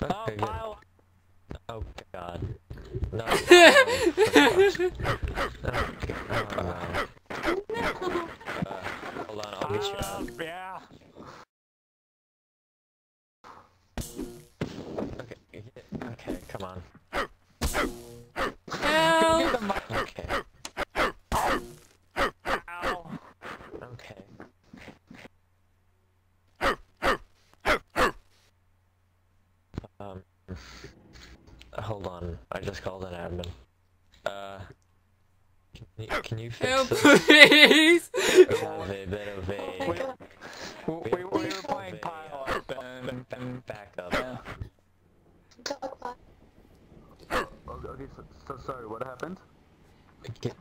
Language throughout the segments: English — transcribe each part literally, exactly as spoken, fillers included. Oh, okay, pile. Oh god. No. Hold on, I'll get you out. Yeah. Okay, okay, come on. Okay. Ow. Okay. Um, hold on. I just called an admin. Uh, can you, can you fix Help, this? Please! We were playing pile up and back up. Yeah. Okay, so, so sorry, what happened? Can,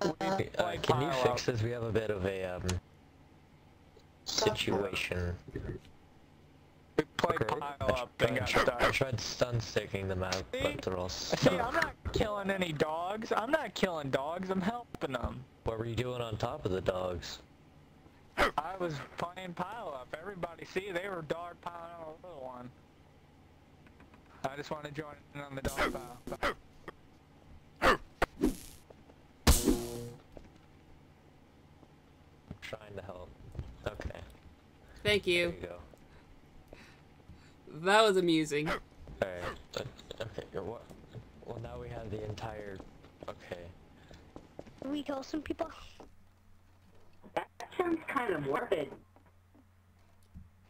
uh, can you fix this? We have a bit of a, um, situation. We played okay. pile I up and got stuck. I tried stun sticking them out, see? But they're all stuck. See, I'm not killing any dogs. I'm not killing dogs. I'm helping them. What were you doing on top of the dogs? I was playing pile up. Everybody, see, they were dog piling on a little one. I just want to join in on the dog pile. Trying to help. Okay. Thank you. There you go. That was amusing. Alright. Okay. What? Well, now we have the entire. Okay. Can we kill some people? That sounds kind of morbid.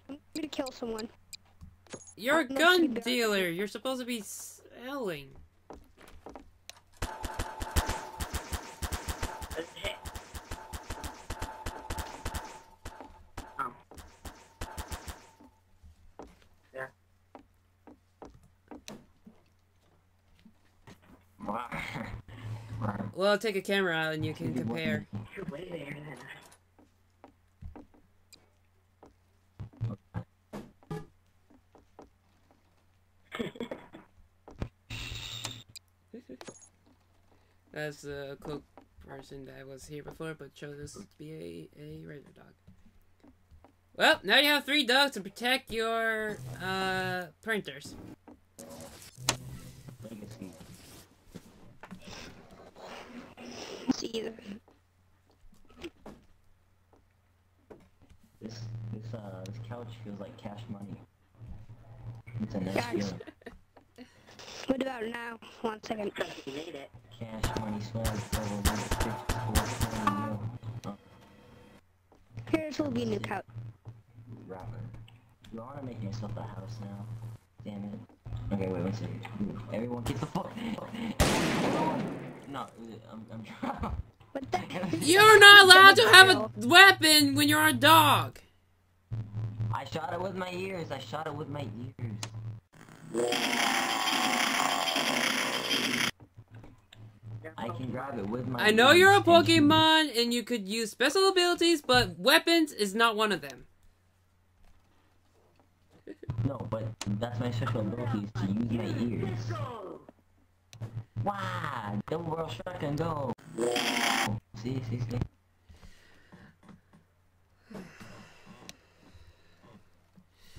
I'm gonna kill someone. You're a gun dealer. You're supposed to be selling. Well, take a camera out and you can compare. You're way there then. That's the cloak person that was here before, but chose us to be a, a regular dog. Well, now you have three dogs to protect your uh, printers. Either. This this uh this couch feels like cash money. It's a nice feeling. What about now? One second. You made it. Cash money swag. Here's will be new couch. Robert, you wanna make yourself a house now? Damn it. Okay, wait one second. Everyone get the fuck. No, I'm, I'm trying. What the hell? You're not allowed to have a weapon when you're a dog! I shot it with my ears, I shot it with my ears. I can grab it with my I know ears. You're a Pokemon and you could use special abilities, but weapons is not one of them. No, but that's my special abilities to use my ears. Wow, the world shot and go. See, see, see.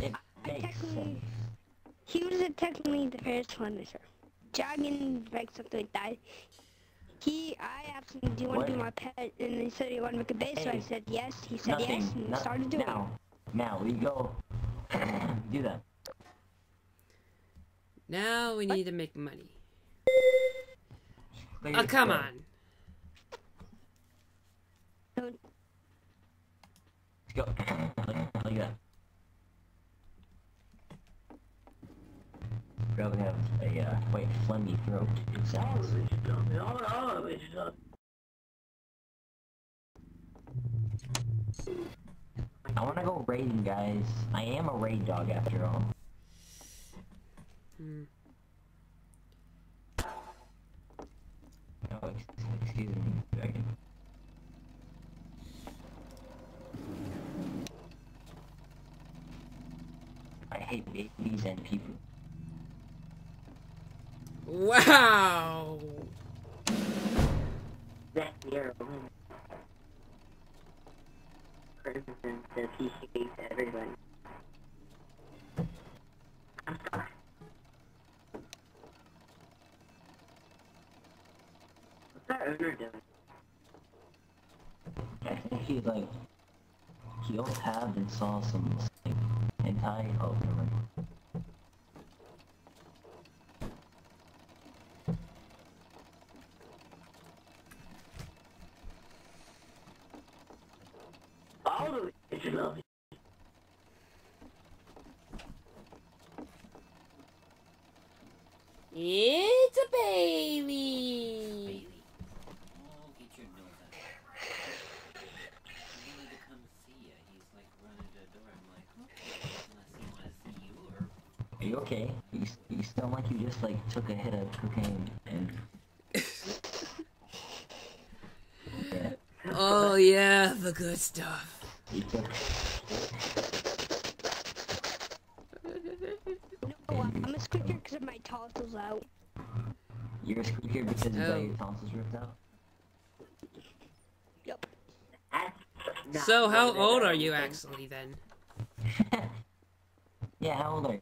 It makes sense. He was technically the first one, sir. Dragon like something like that. He, I asked him, do you want to be my pet? And he said, you want to make a base? Hey, so I said yes. He said nothing, yes, and started doing now. it. Now, now we go do that. Now we what? need to make money. Oh, come on. Let's go. Like that. Probably have a uh, quite phlegmy throat. It sounds. I want to go raiding, guys. I am a raid dog after all. Hmm. Oh, excuse me, dragon. I hate babies and people. Wow! That you're a woman. Person says he hates everyone. I'm sorry. murdered him. I think he like he opened tab and saw some like entire opening. All the bitches love you. It's a baby. Baby. Oh, get your nose out. I wanted to come see you. He's like running to the door. I'm like, okay, unless he wants to see you or. Are you okay? You, you sound like you just like took a hit of cocaine and. Yeah. Oh yeah, the good stuff. You took. No, I'm a squeaker because of my tonsils out. You're a squeaker because you got your tonsils ripped out? Yep. So how old are you actually then? Yeah, how old are you?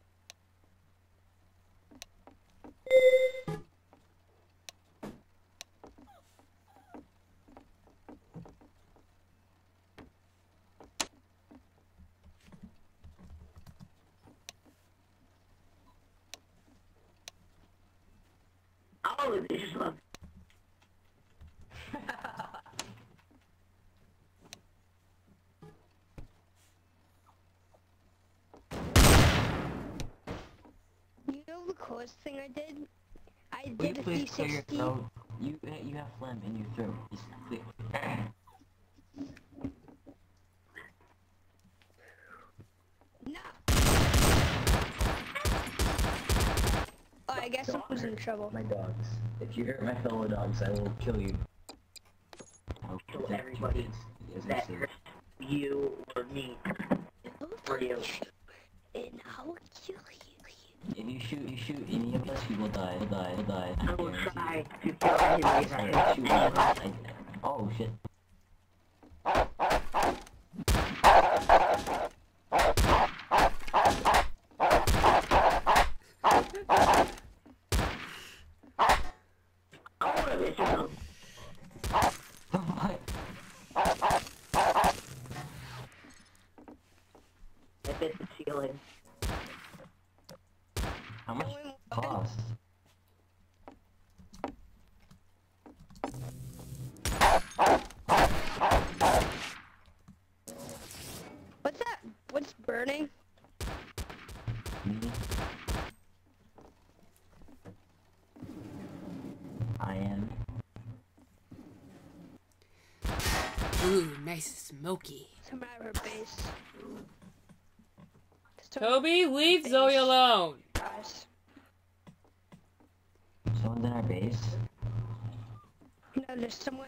Oh, they just love it. You know the coolest thing I did? I Will did a three sixty. You, you have phlegm in your throat. Just clear. No! I guess I was in trouble. My dogs. If you hurt my fellow dogs, I will kill you. I will kill everybody that hurts you or me. Or you. And I will kill you. If you shoot, you shoot any of us, you will die, die, die. I will try to kill anybody. I Oh shit. How much does it cost? What's that? What's burning? Me. I am. Ooh, nice smoky. Come out of her base. Toby, leave base. Zoe alone! Someone's in our base? No, there's someone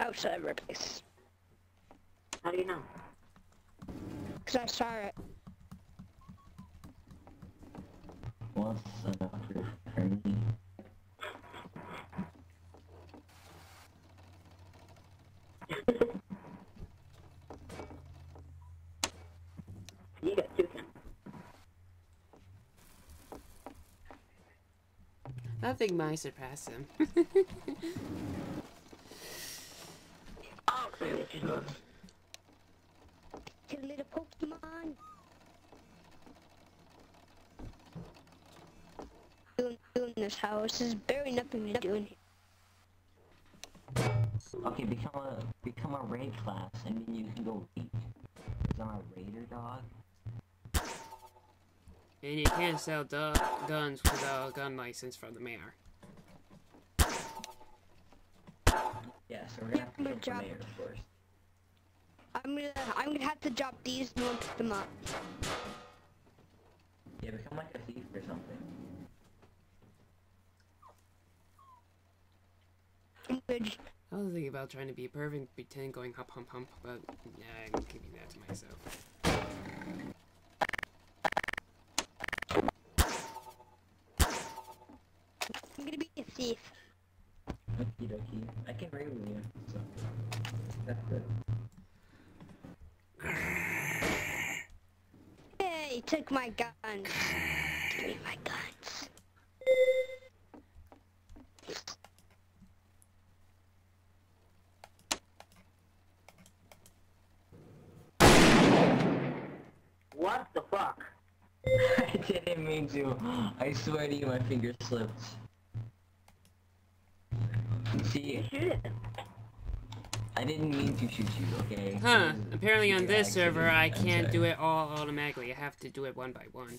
outside of our base. How do you know? Because I saw it. What's enough for me? I think mine surpassed him. Get a little Pokemon. Doing, doing this house is barely nothing to do in here. Okay, become a become a raid class, and then you can go eat. Is on a raider dog. And you can't sell guns without a gun license from the mayor. Yeah, so we're gonna have to go to the mayor first. I'm gonna, I'm gonna have to drop these and we'll pick them up. Yeah, become like a thief or something. I'm good. I was thinking about trying to be a perv and pretend going hop, hump, hump, but yeah, I'm keeping that to myself. Thief. Okie dokie. I can raid with you, so that's good. Hey, he took my guns. Give me my guns. going to. I swear to you, my finger slipped. See? Shoot it. I didn't mean to shoot you, okay? Huh. Apparently on this server, I can't do it all automatically. I have to do it one by one.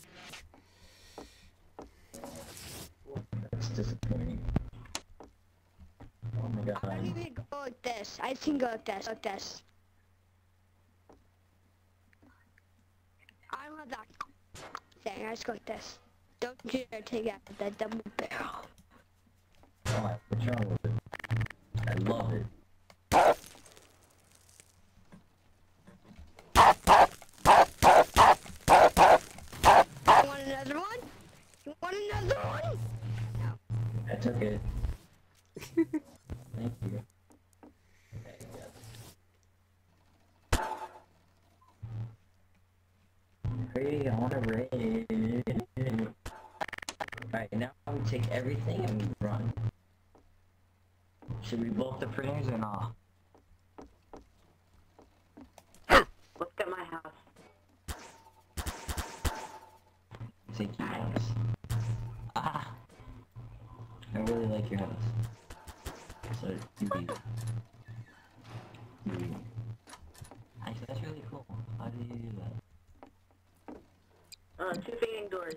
That's disappointing. Oh my god. I think we go with this. I think go with this. With this. I want that thing. I just go with this. Don't you dare take out that double barrel. Oh, what's wrong with it? I love it. You want another one? You want another one? No. I took it. Thank you. Hey, I wanna raid. Alright, now we take everything and we run. Should we bolt the printers or not? Look at my house. Take your house. Ah! I really like your house. So, you beat it. You beat it. Actually, that's really cool. How did you do that? Uh, two fading doors.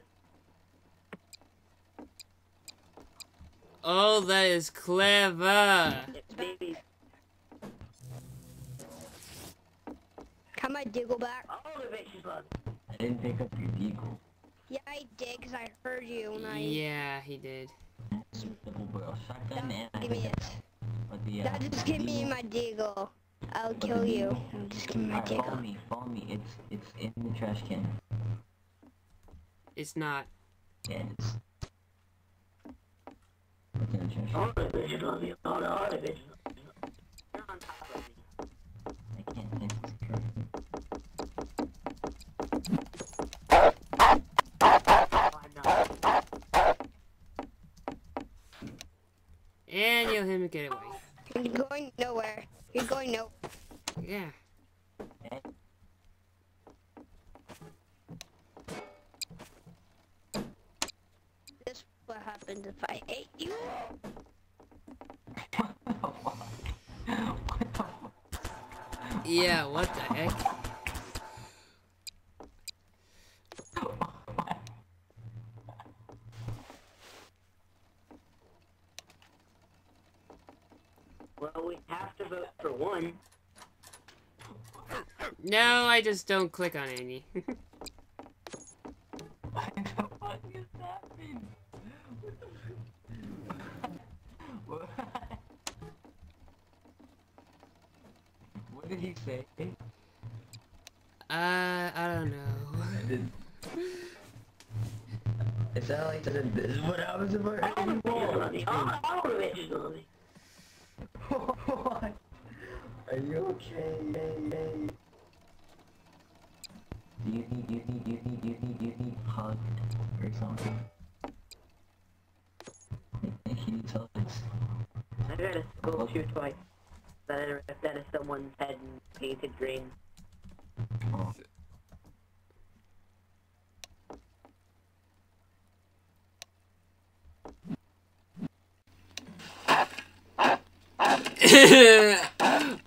Oh, that is clever! It's babies. Come on, Diggle back. All of it, she's left. I didn't pick up your Diggle. Yeah, I did, because I heard you when I... Yeah, he did. Shotgun and give me it. The, uh, just give me my Deagle. I'll but kill you. I'll just give me my Deagle. Follow me, follow me. It's it's in the trash can. It's not. Yeah, it's. It's in the trash can. All the bitches love you. All the bitches love you. You're on top of me. I can't think it's correct. And you'll him get away. You're going nowhere. You're going no. Yeah. This is what happens if I hate you. What the fuck? Yeah, what the heck? No, I just don't click on any. What the fuck is happening? What? What did he say? Uh, I don't know. It sounded like this is, this is what happens if I hit the wall. What? Are you okay? Do you need, you need, you need, you need, you need hug or something? I think he needs hugs. I got a skull shoe twice. That is, that is someone's head and painted green. Oh.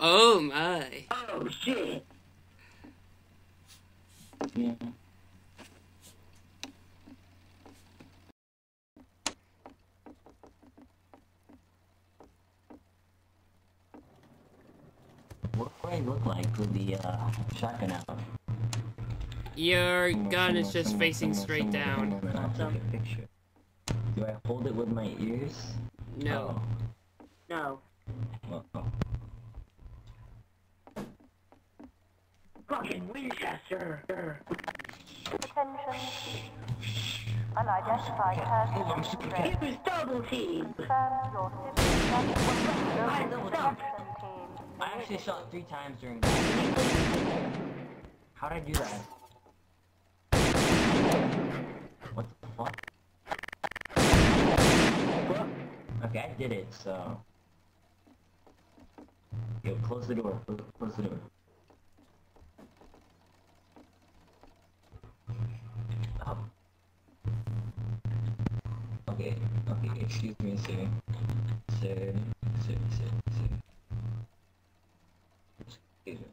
Oh my. Oh shit. Yeah. What do I look like with the uh, shotgun out? Your gun is just facing straight down. I'll take a picture. Do I hold it with my ears? No. Oh. No. Oh, oh. Fucking Winchester! Attention. Unidentified person. It was double team! I actually shot three times during the game. How did I do that? What the fuck? Okay, I did it, so... Yo, close the door, close, close the door. Oh. Okay, okay, excuse me, sir. Sir, sir, sir, sir. Excuse me.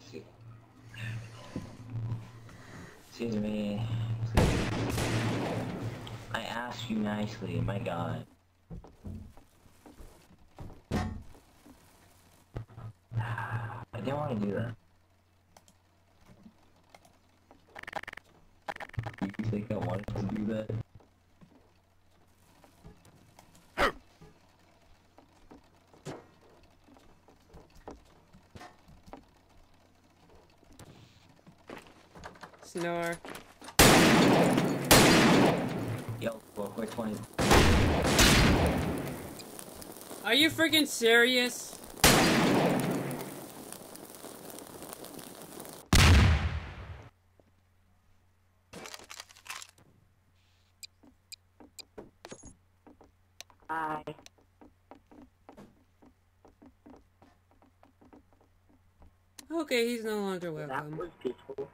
Excuse Excuse me. I asked you nicely, my god. I didn't want to do that. Do you think I wanted to do that? Snore. Yo, quick twenty. Are you freaking serious? Okay, he's no longer welcome. That was peaceful.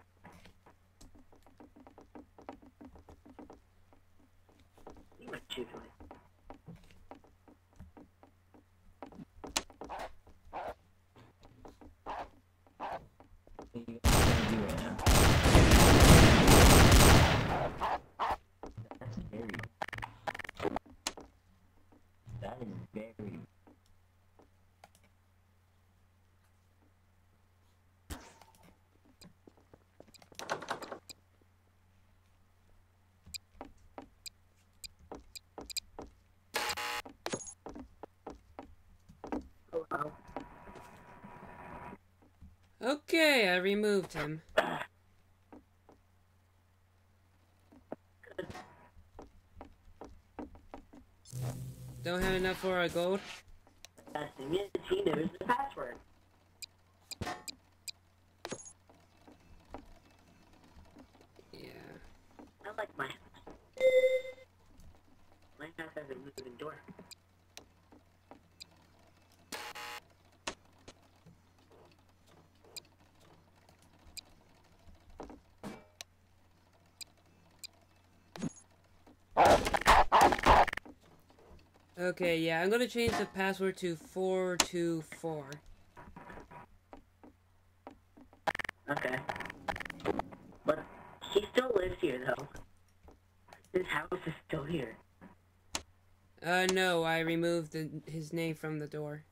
That's very. That is very. Okay, I removed him. Don't have enough for our gold? The thing is, he knows the password. Yeah. I like my house. My house has a moving door. Okay, yeah, I'm gonna change the password to four two four. Okay. But he still lives here, though. His house is still here. Uh, no, I removed the, his name from the door.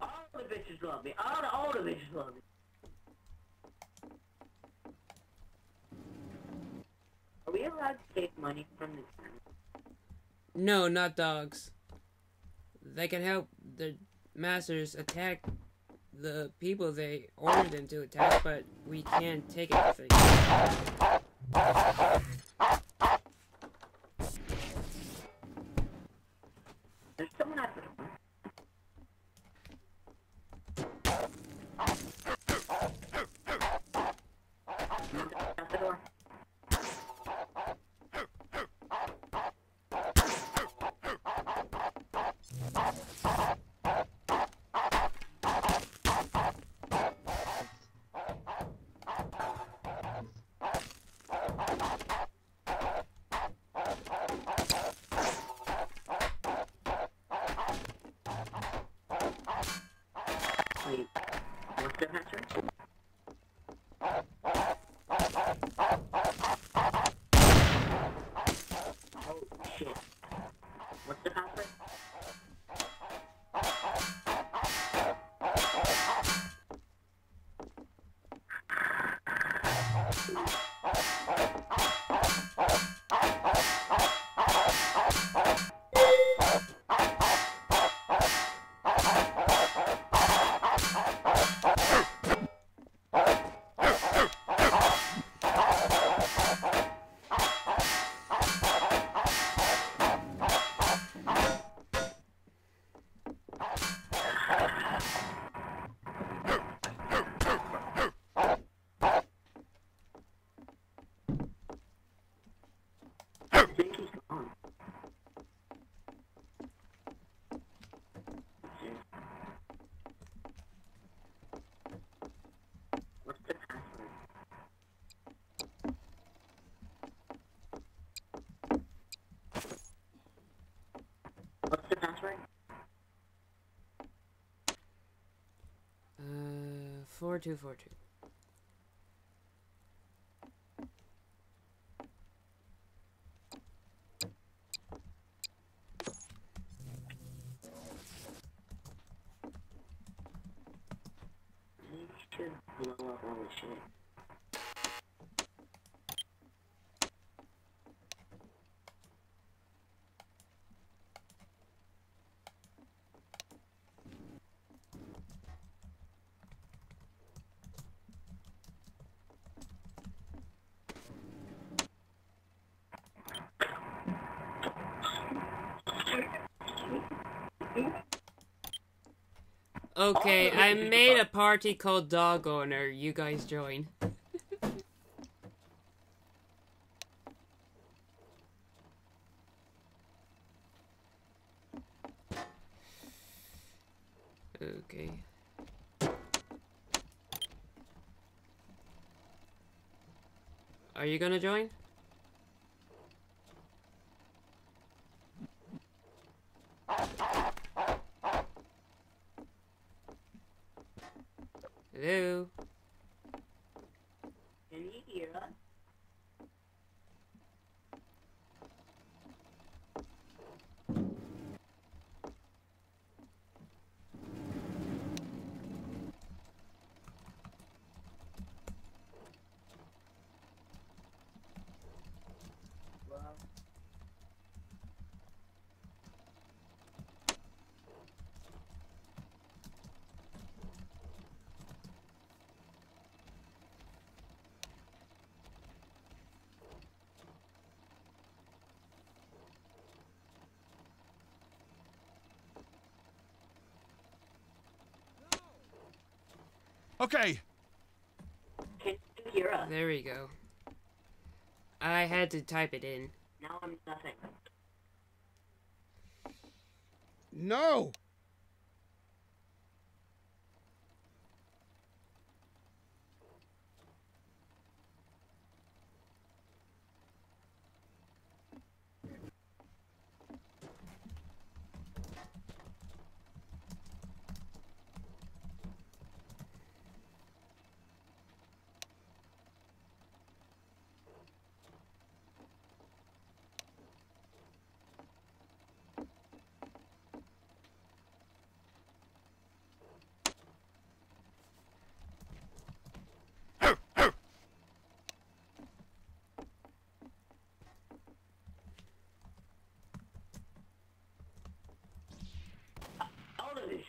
All the bitches love me. All the, all the bitches love me. Are we allowed to take money from the town? No, not dogs. They can help the masters attack the people they ordered them to attack, but we can't take anything. There's someone at the door. Four two four two. We should blow up all the shit. Okay, I made a party called Dog Owner. You guys join. Okay. Are you gonna join? Hello? Can you hear us? Okay. Can you hear us? There we go. I had to type it in. Now I'm nothing. No.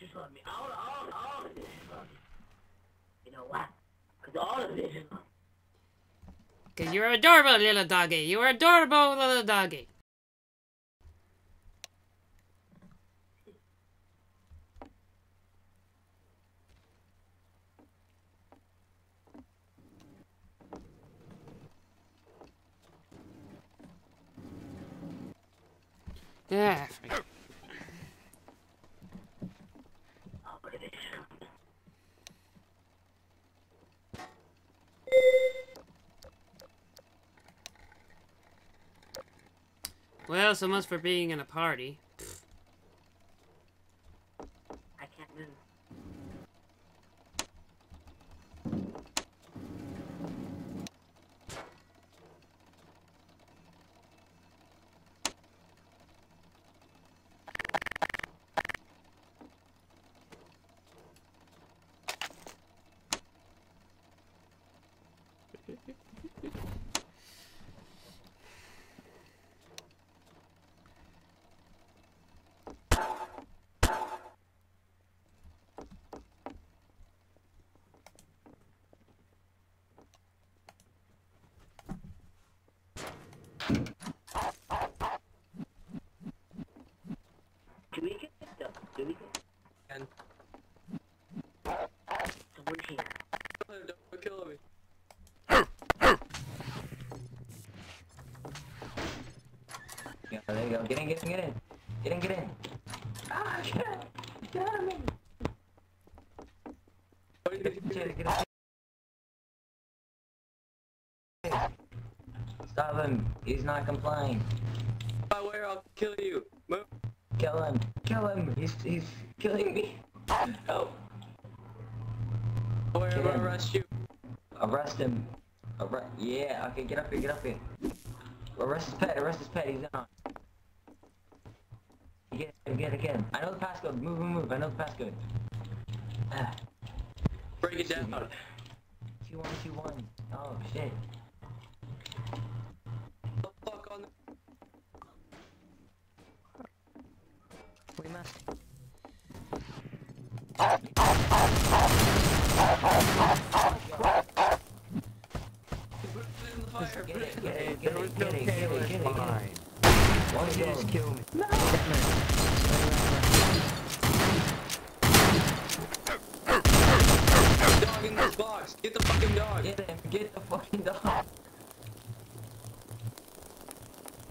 Is on me. All, all, all of this is on me. You know why? Because all of this is on me. Because you're adorable, little doggy. You're adorable, little doggy. Yeah. Well, so much for being in a party. I can't move. Do we get picked up? Do we get picked up? Someone's here. Don't kill me. Yeah, there you go. Get in, get in, get in. Get in, get in. Ah, shit! Get out of me! Get in, get in, get in. Stop him. He's not complying. If I wear, I'll kill you. Move. Kill him! Kill him! He's he's killing me! Help! We're gonna arrest you. Arrest him. Arre yeah, okay, get up here, get up here. Arrest his pet, arrest his pet, he's down. Get him, get him, get him. I know the passcode, move, move, move, I know the passcode. Ah. Break it down. two one two one. Oh, shit. The fuck on the... We must... There was no Kayla's behind. Why don't you just kill me? No! Dog in this box! Get the fucking dog! Get him! Get the fucking dog!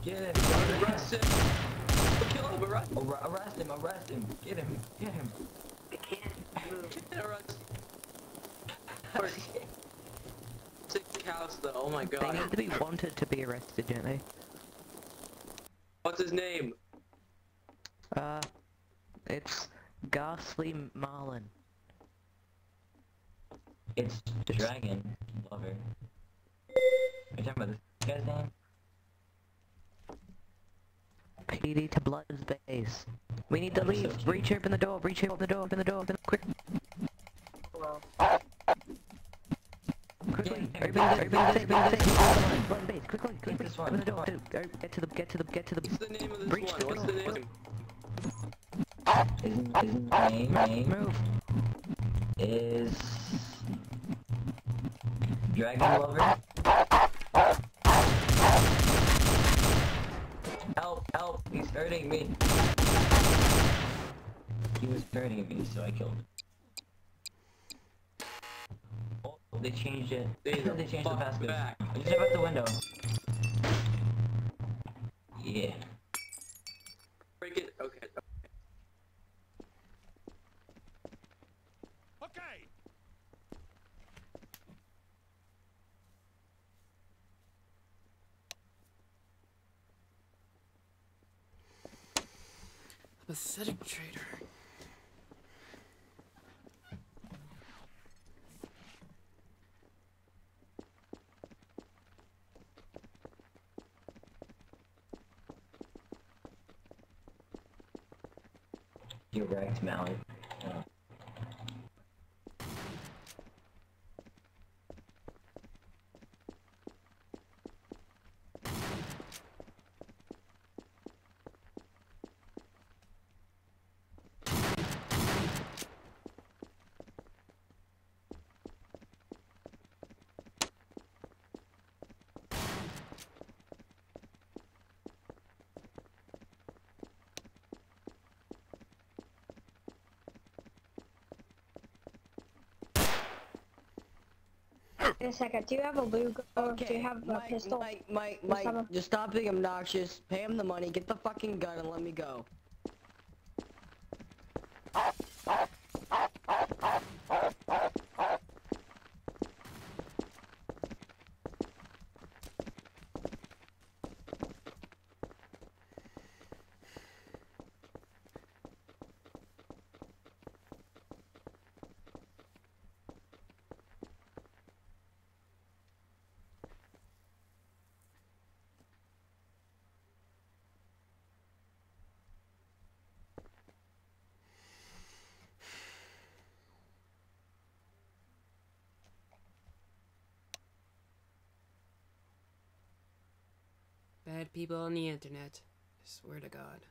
Get him! Arrest him! Kill him! Arrest him! Arrest him! Arrest him! Get him! Get him! I can't move. Arrest him! House though, oh my god. They need to be wanted to be arrested, don't they? What's his name? Uh, it's Ghastly Marlin. It's the Dragon Lover. Are you talking about this guy's name? P D to Blood's base. We need to leave. So reach, open the door. Reach, open the door. Open the door. Open the door. Quick. Hello. Quickly, open the open the quickly, quickly, open the door, go, get to the, get to the, get to the, what's the name of this one, what's the name? His name is... Dragon Lover? Help, help, he's hurting me. He was hurting me, so I killed him. They changed it. They, they changed the passcode. I'm just about the window. Yeah. Break it. Okay. Okay. Pathetic traitor. You wrecked, Mally. Oh. Wait a second, do you have a Lugo or okay. do you have a Mike, pistol? Mike, Mike, Mike, Mike, a... just stop being obnoxious, pay him the money, get the fucking gun and let me go. Bad people on the internet. I swear to God.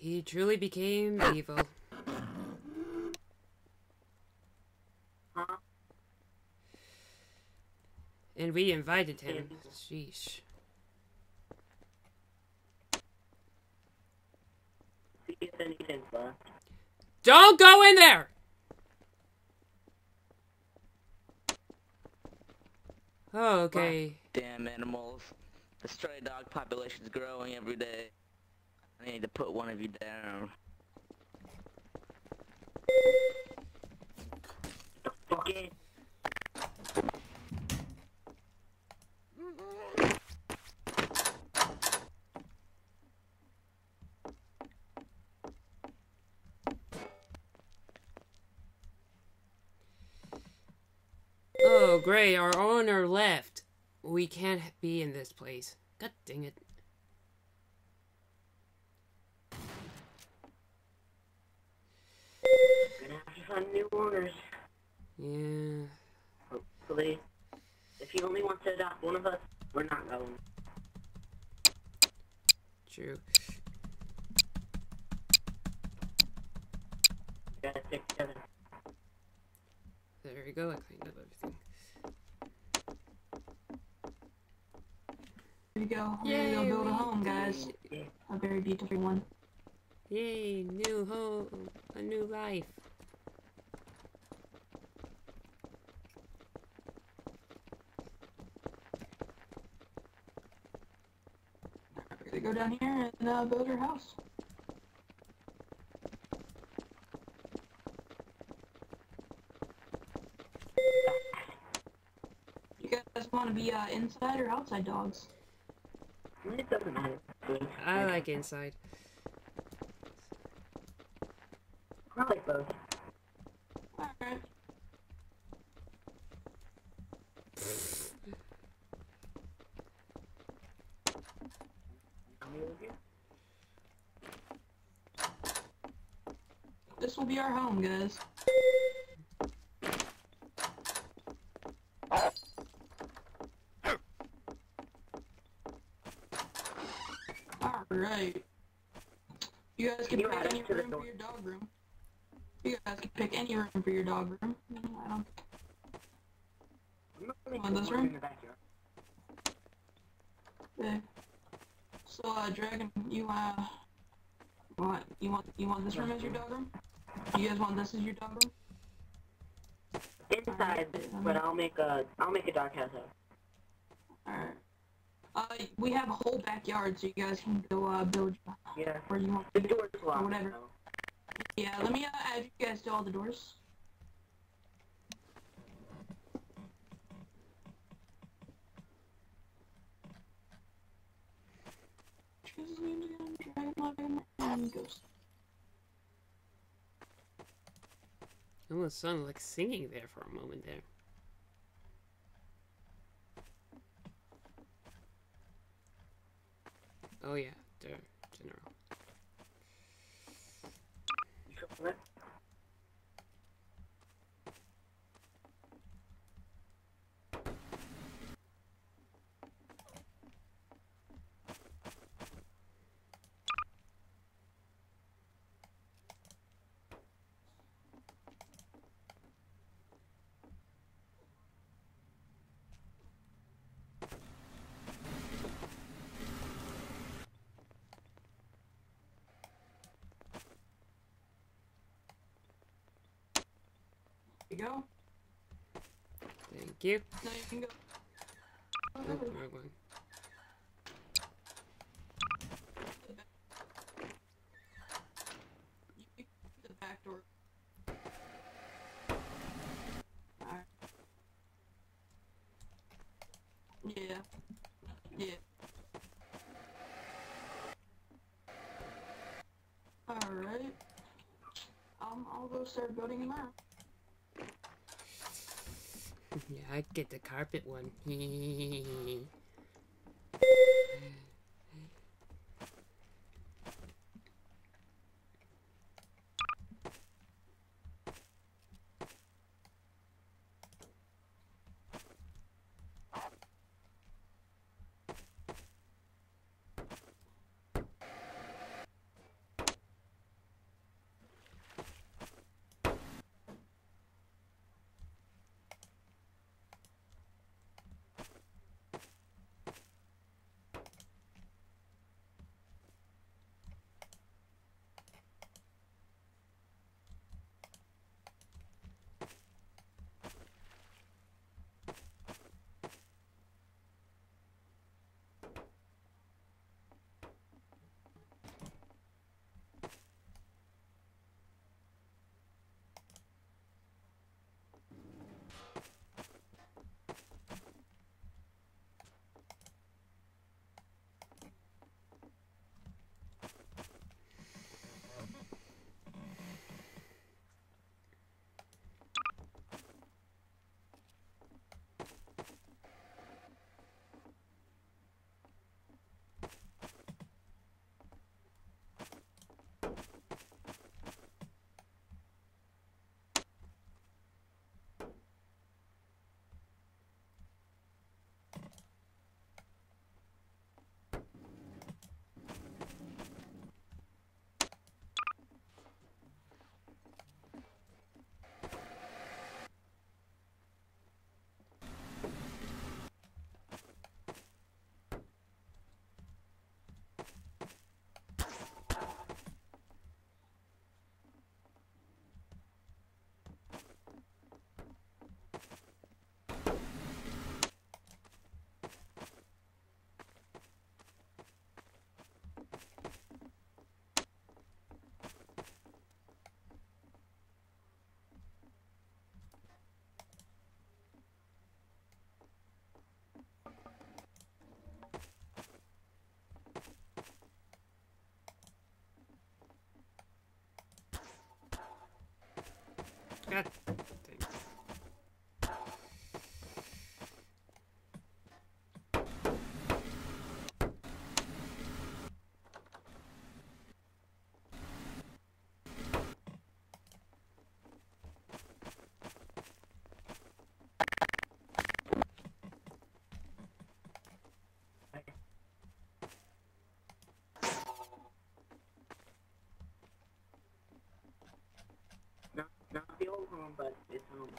He truly became evil. And we invited him. Sheesh. anything left. Don't go in there! Oh, okay. Damn animals. The stray dog population is growing every day. I need to put one of you down. Fuck it. Oh, great. Our owner left. We can't be in this place. God dang it. On new owners. Yeah. Hopefully. If he only wants to adopt one of us, we're not going. True. We gotta stick together. There we go, I cleaned up everything. There we go. Yay, we're gonna build a home, guys. Yeah. A very beautiful one. Yay, new home, a new life. Go down here and uh, build your house. You guys want to be uh, inside or outside dogs? It doesn't matter. I like inside. I like both. Alright. This will be our home, guys. Alright. You guys can, can you pick any room for your dog room. You guys can pick any room for your dog room. No, I don't. I'm Want this room? Yeah. So, uh, Dragon, you, uh, want, you want, you want this room as your dog room? You guys want this as your dog room? Inside, right, but I'll make a, I'll make a dark house out. Alright. Uh, we have a whole backyard, so you guys can go, uh, build your Yeah. Where you want the doors locked, or whatever. So. Yeah, let me, uh, add you guys to all the doors. It almost sounded like singing there for a moment there. Oh yeah, there, general. Go. Thank you. Now you can go. Oh, oh, wrong one. You can go to the back door. Alright. Yeah. Yeah. Alright. Um, I'll go start building him out. Yeah, I get the carpet one. God dang it. Not the old home, but it's home.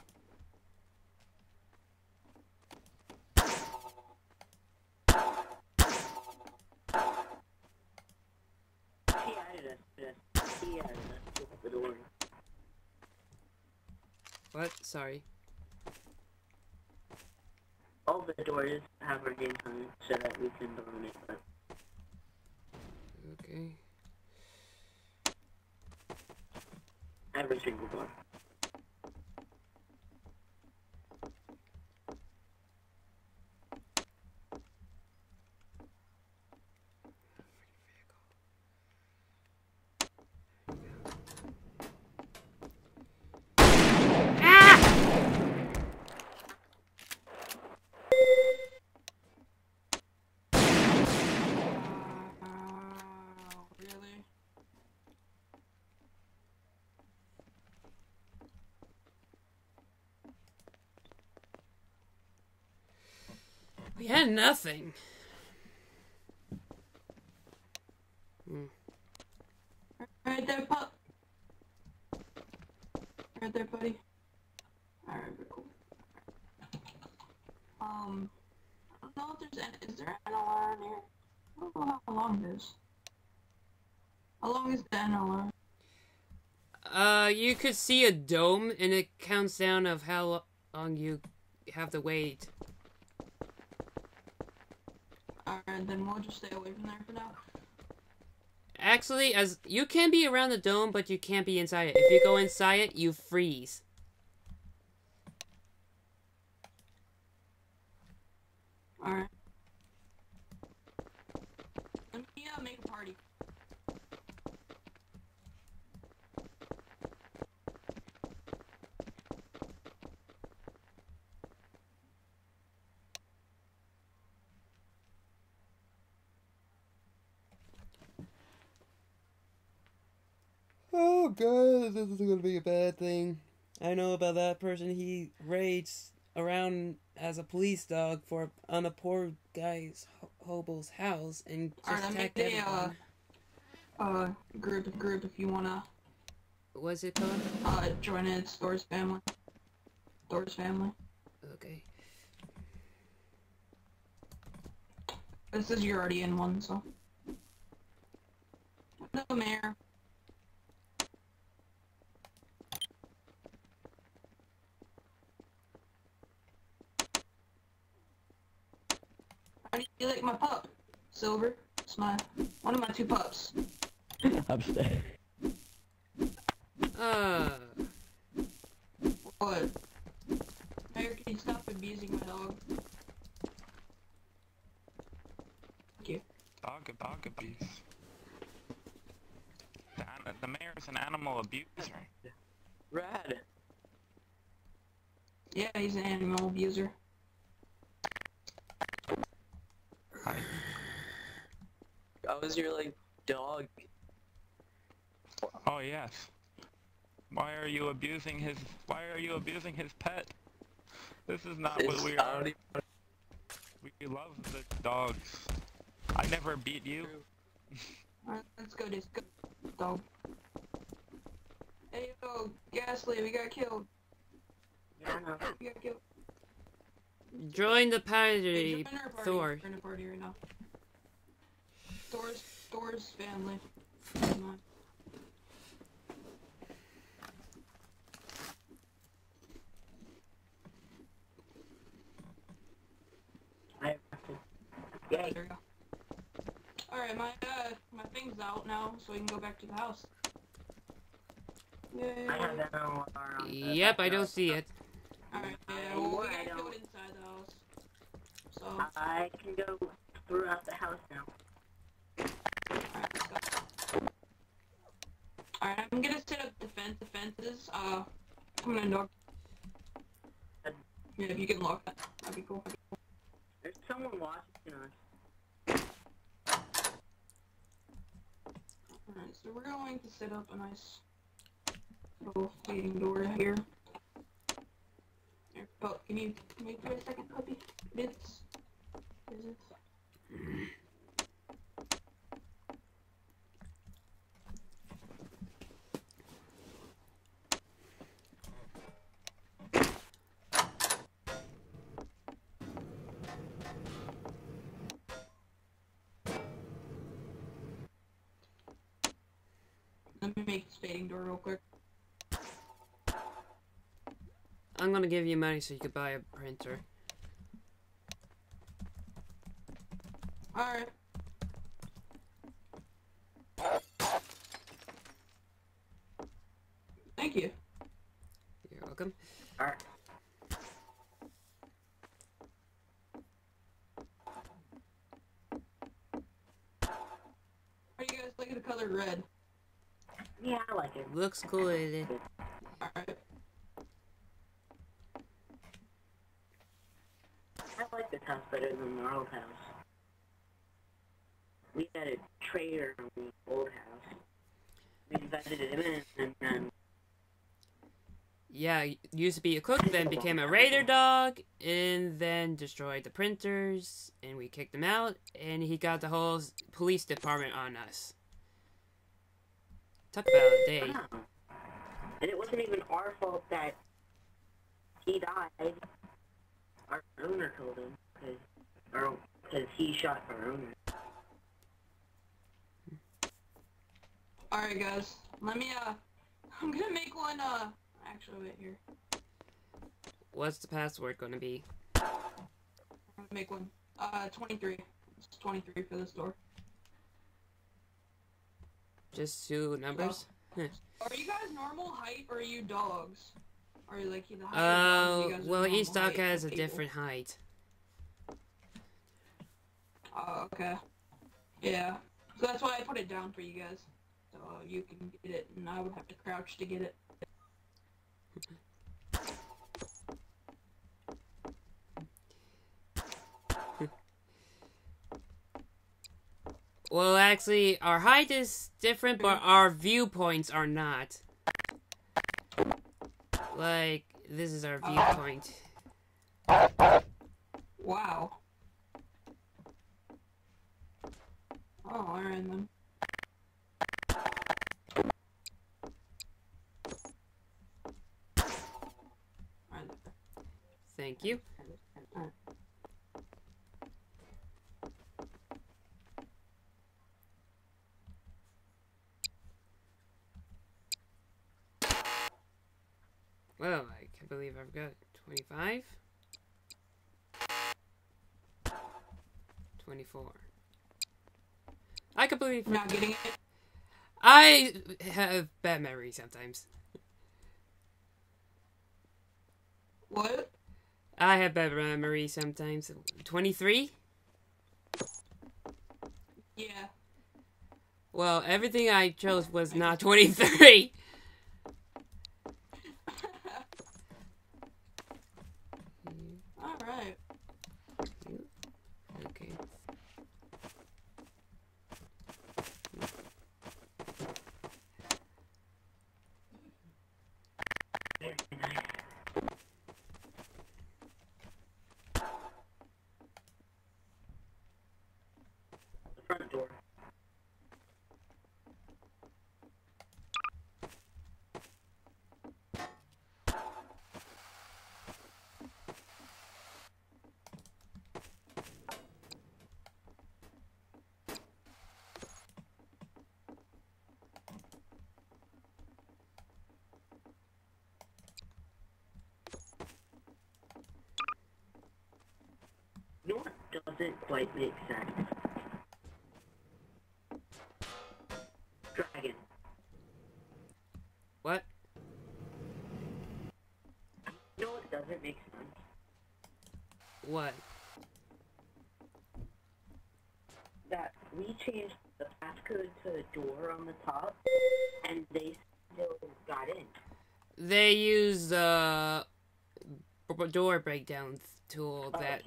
He added us. He added us to the door. What? Sorry. All the doors have our games on so that we can dominate them. Okay. Every single door. We had nothing. Hmm. Right there, pup. Right there, buddy. Alright, cool. Um, I don't know if there's any. Is there an N L R in here? I don't know how long it is. How long is the N L R? Uh, you could see a dome, and it counts down of how long you have to wait. Alright, then we'll just stay away from there for now. Actually, as you can be around the dome, but you can't be inside it. If you go inside it, you freeze. Alright. Let me uh, make a party. Oh god, this is gonna be a bad thing. I know about that person. He raged around as a police dog for on a poor guy's hobo's house and just right, attacked everyone. Alright, I made a uh, uh, group, group if you wanna... What's it called? Uh, join in Thor's family. Thor's family. Okay. This is, you're already in one, so... No, Mayor. You like my pup, Silver. It's my one of my two pups. Upstairs. Uh. What? Mayor, can you stop abusing my dog? Thank you. Dog, dog abuse. The, the mayor is an animal abuser. Rad. Yeah, he's an animal abuser. I was your, like, dog. Oh, yes. Why are you abusing his, why are you abusing his pet? This is not it's, what we are. Even... We love the dogs. I never beat you. Alright, let's go, just go, dog. Hey, yo, Ghastly, we got killed. Yeah, I know. We got killed. Join the party, hey, Thor. We're in a party right now. Thor's, Thor's family. Come on. I have to. Yeah, there we go. Alright, my, uh, my thing's out now, so we can go back to the house. Yay. I don't know. Yep, I don't see it. Alright, yeah, well, we gotta go inside the house. So. I can go throughout the house now. Alright, let's go. Alright, I'm gonna set up defense defenses. Uh, I'm gonna knock. Yeah, if you can lock it, that'd be cool. If someone watches, you know. Alright, so we're going to set up a nice little waiting door here. Here, oh, can you make me a second puppy? Bits? Is it? Let me make this fading door real quick. I'm gonna give you money so you could buy a printer. Alright. Thank you. You're welcome. Alright. Are you guys looking at the color red? Yeah, I like it. Looks cool, isn't it? Alright. I like this house better than our old house. We had a traitor in the old house. We invited him in and then... Yeah, used to be a cook, then became a raider dog, and then destroyed the printers, and we kicked him out, and he got the whole police department on us. Talk about a day. Oh. And it wasn't even our fault that he died. Our owner killed him, cause, or, cause he shot our owner. Alright guys, let me, uh, I'm gonna make one, uh, actually wait here. What's the password gonna be? I'm gonna make one. Uh, twenty-three. It's twenty-three for this door. Just two numbers? Oh. Are you guys normal height or are you dogs? Are you like the height? Uh, well, each dog has a different height. Oh, okay. Yeah. So that's why I put it down for you guys. So uh, you can get it, and I would have to crouch to get it. Well, actually, our height is different, but our viewpoints are not. Like, this is our viewpoint. Uh, wow. Oh, alright then. Thank you. Well, I can't believe I've got twenty-five, twenty-four. I can't believe I'm not getting it. I have bad memory sometimes. What? I have bad memory sometimes. twenty-three? Yeah. Well, everything I chose was not twenty-three. Doesn't quite make sense. Dragon. What? No, it doesn't make sense. What? That we changed the passcode to the door on the top, and they still got in. They use the uh, door breakdown tool that...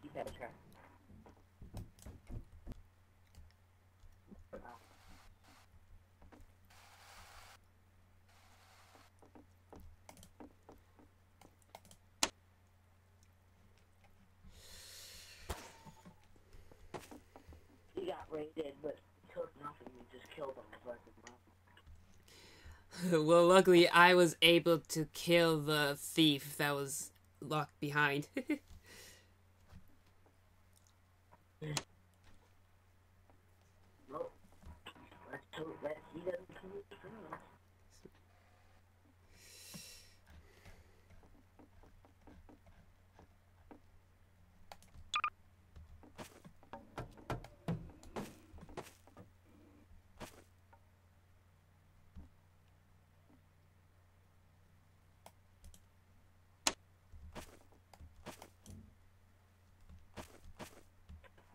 He got raided, but took nothing and just killed him. Well, luckily, I was able to kill the thief that was locked behind.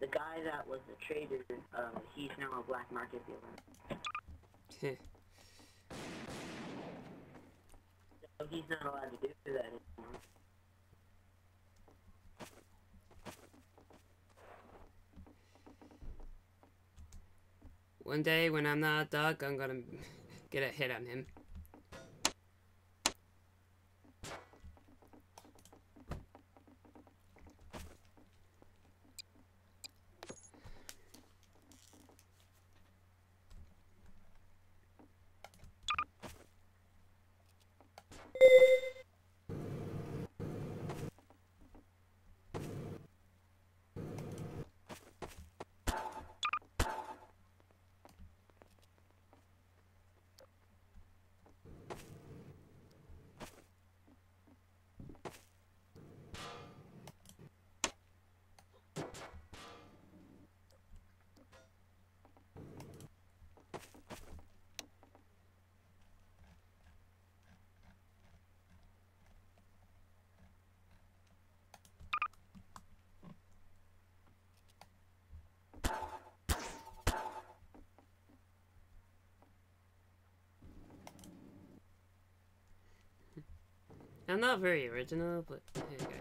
The guy that was the trader, um, he's now a black market dealer. So he's not allowed to do that anymore. One day when I'm not a duck, I'm gonna get a hit on him. I'm not very original, but hey guys, ready.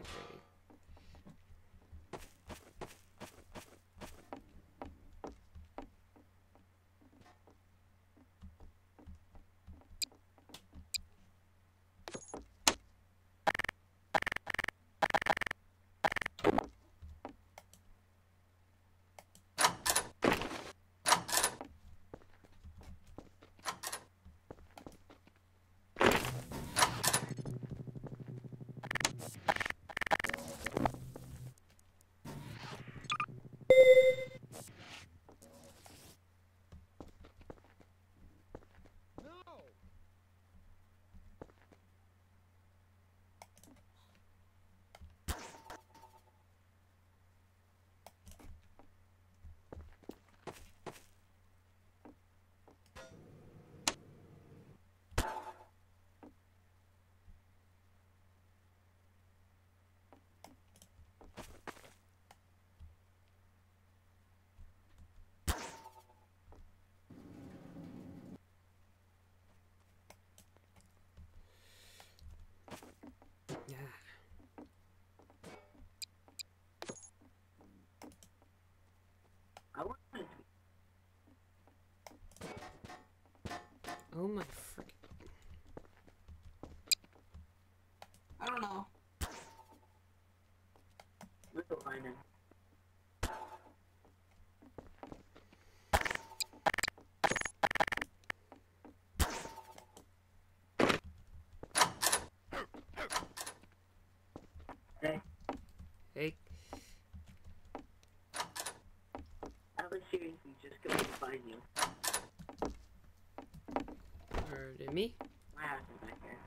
Oh my freaking! I don't know. Little Liner. Hey. Hey. I was seriously just going to find you. Pardon me? What happened back here?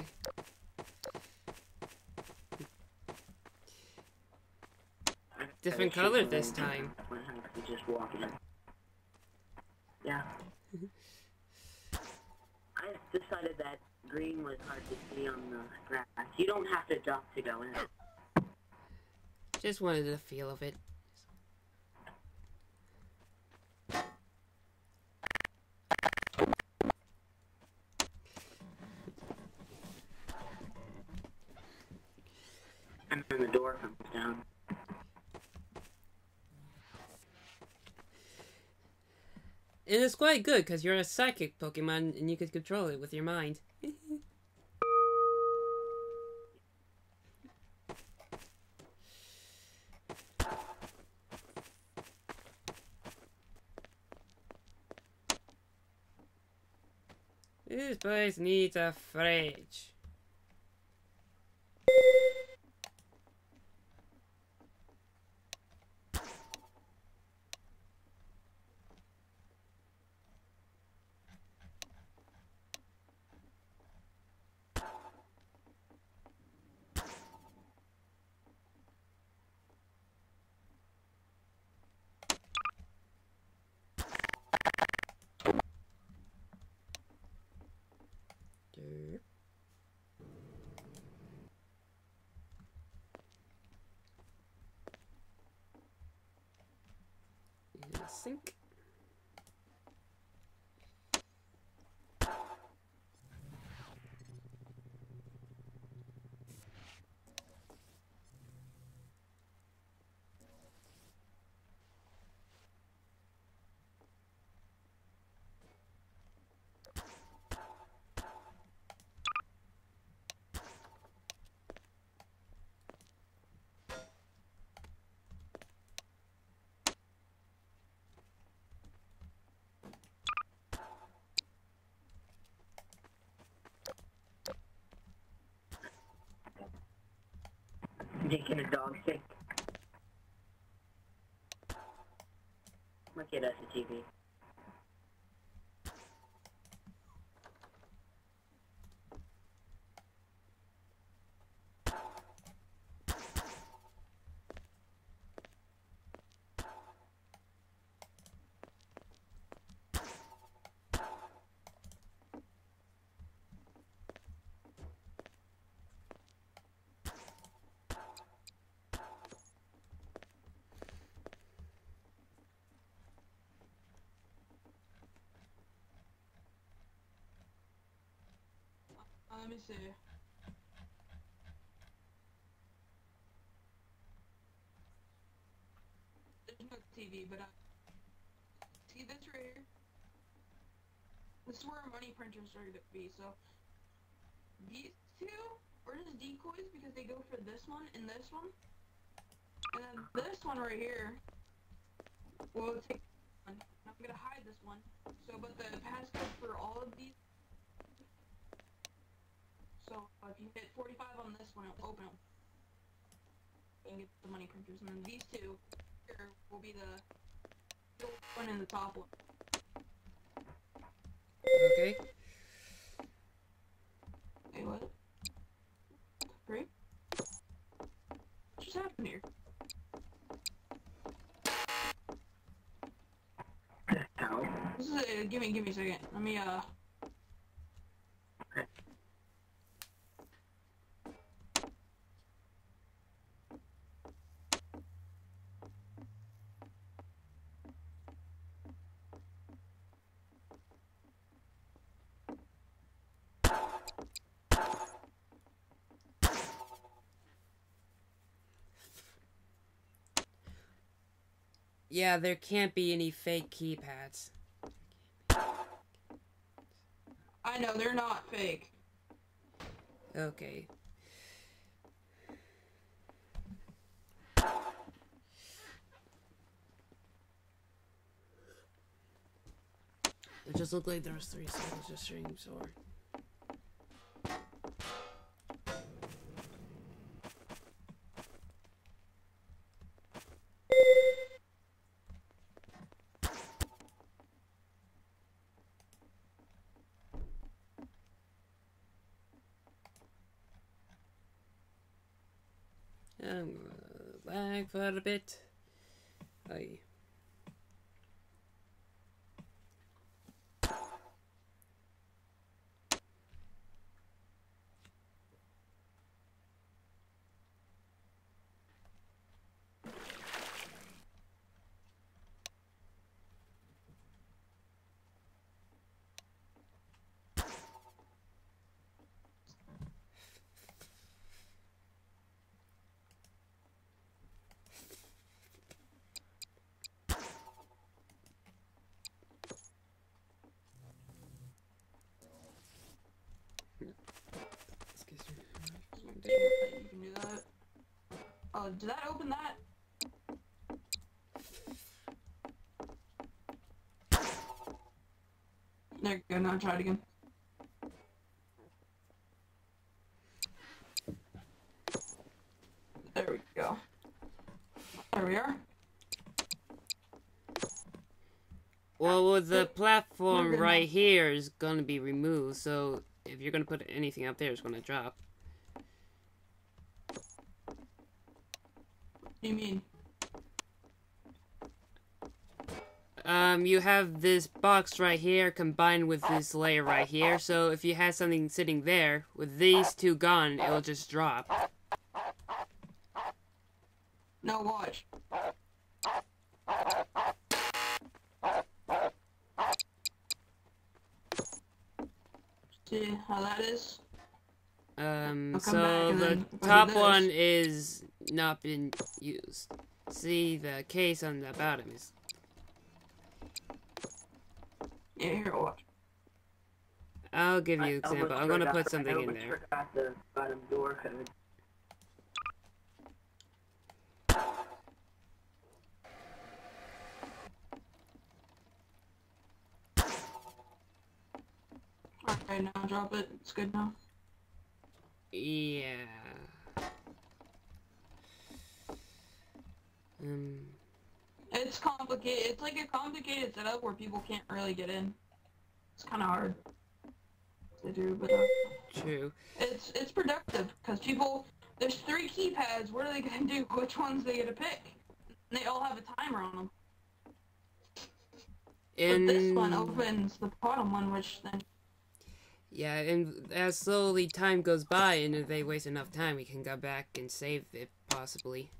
Okay. Different color this time. Just walking. Yeah. I decided that green was hard to see on the grass. You don't have to duck to go in. Just wanted the feel of it. And then the door comes down. And it's quite good, because you're a psychic Pokemon, and you can control it with your mind. This place needs a fridge. Sink. Taking a dog sick. Look at us, the T V. Let me see. There's no T V, but I... See, this right here? This is where our money printers are going to be, so... These two are just decoys because they go for this one and this one. And then this one right here... We'll take this one. I'm going to hide this one. So, but the passcode for all of these... So if you hit forty-five on this one, it'll open them and get the money printers, and then these two here will be the middle one and the top one. Okay. Wait, what? Right? What just happened here? Ow. This is a, give me, give me a second. Let me, uh... Yeah, there can't be any fake keypads. I know, they're not fake. Okay. It just looked like there was three symbols just string sword. I'm gonna lag for a bit. Aye. Oh, did that open that? There you go, now try it again. There we go. There we are. Well, well the platform right here is going to be removed, so if you're going to put anything up there, it's going to drop. What do you mean? Um, you have this box right here combined with this layer right here, so if you had something sitting there, with these two gone, it'll just drop. No, watch. See how that is? Um, so the top one is not been used. See, the case on the bottom is... Yeah, here, watch. I'll give you an example. I'm gonna put something in there. The bottom door code. Okay, now drop it. It's good now. Yeah. Um. It's complicated. It's like a complicated setup where people can't really get in. It's kind of hard to do, but uh, true. It's it's productive because people. There's three keypads. What are they gonna do? Which ones they gonna pick? And they all have a timer on them. And but this one opens the bottom one, which then. Yeah, and as slowly time goes by, and if they waste enough time, we can go back and save it possibly.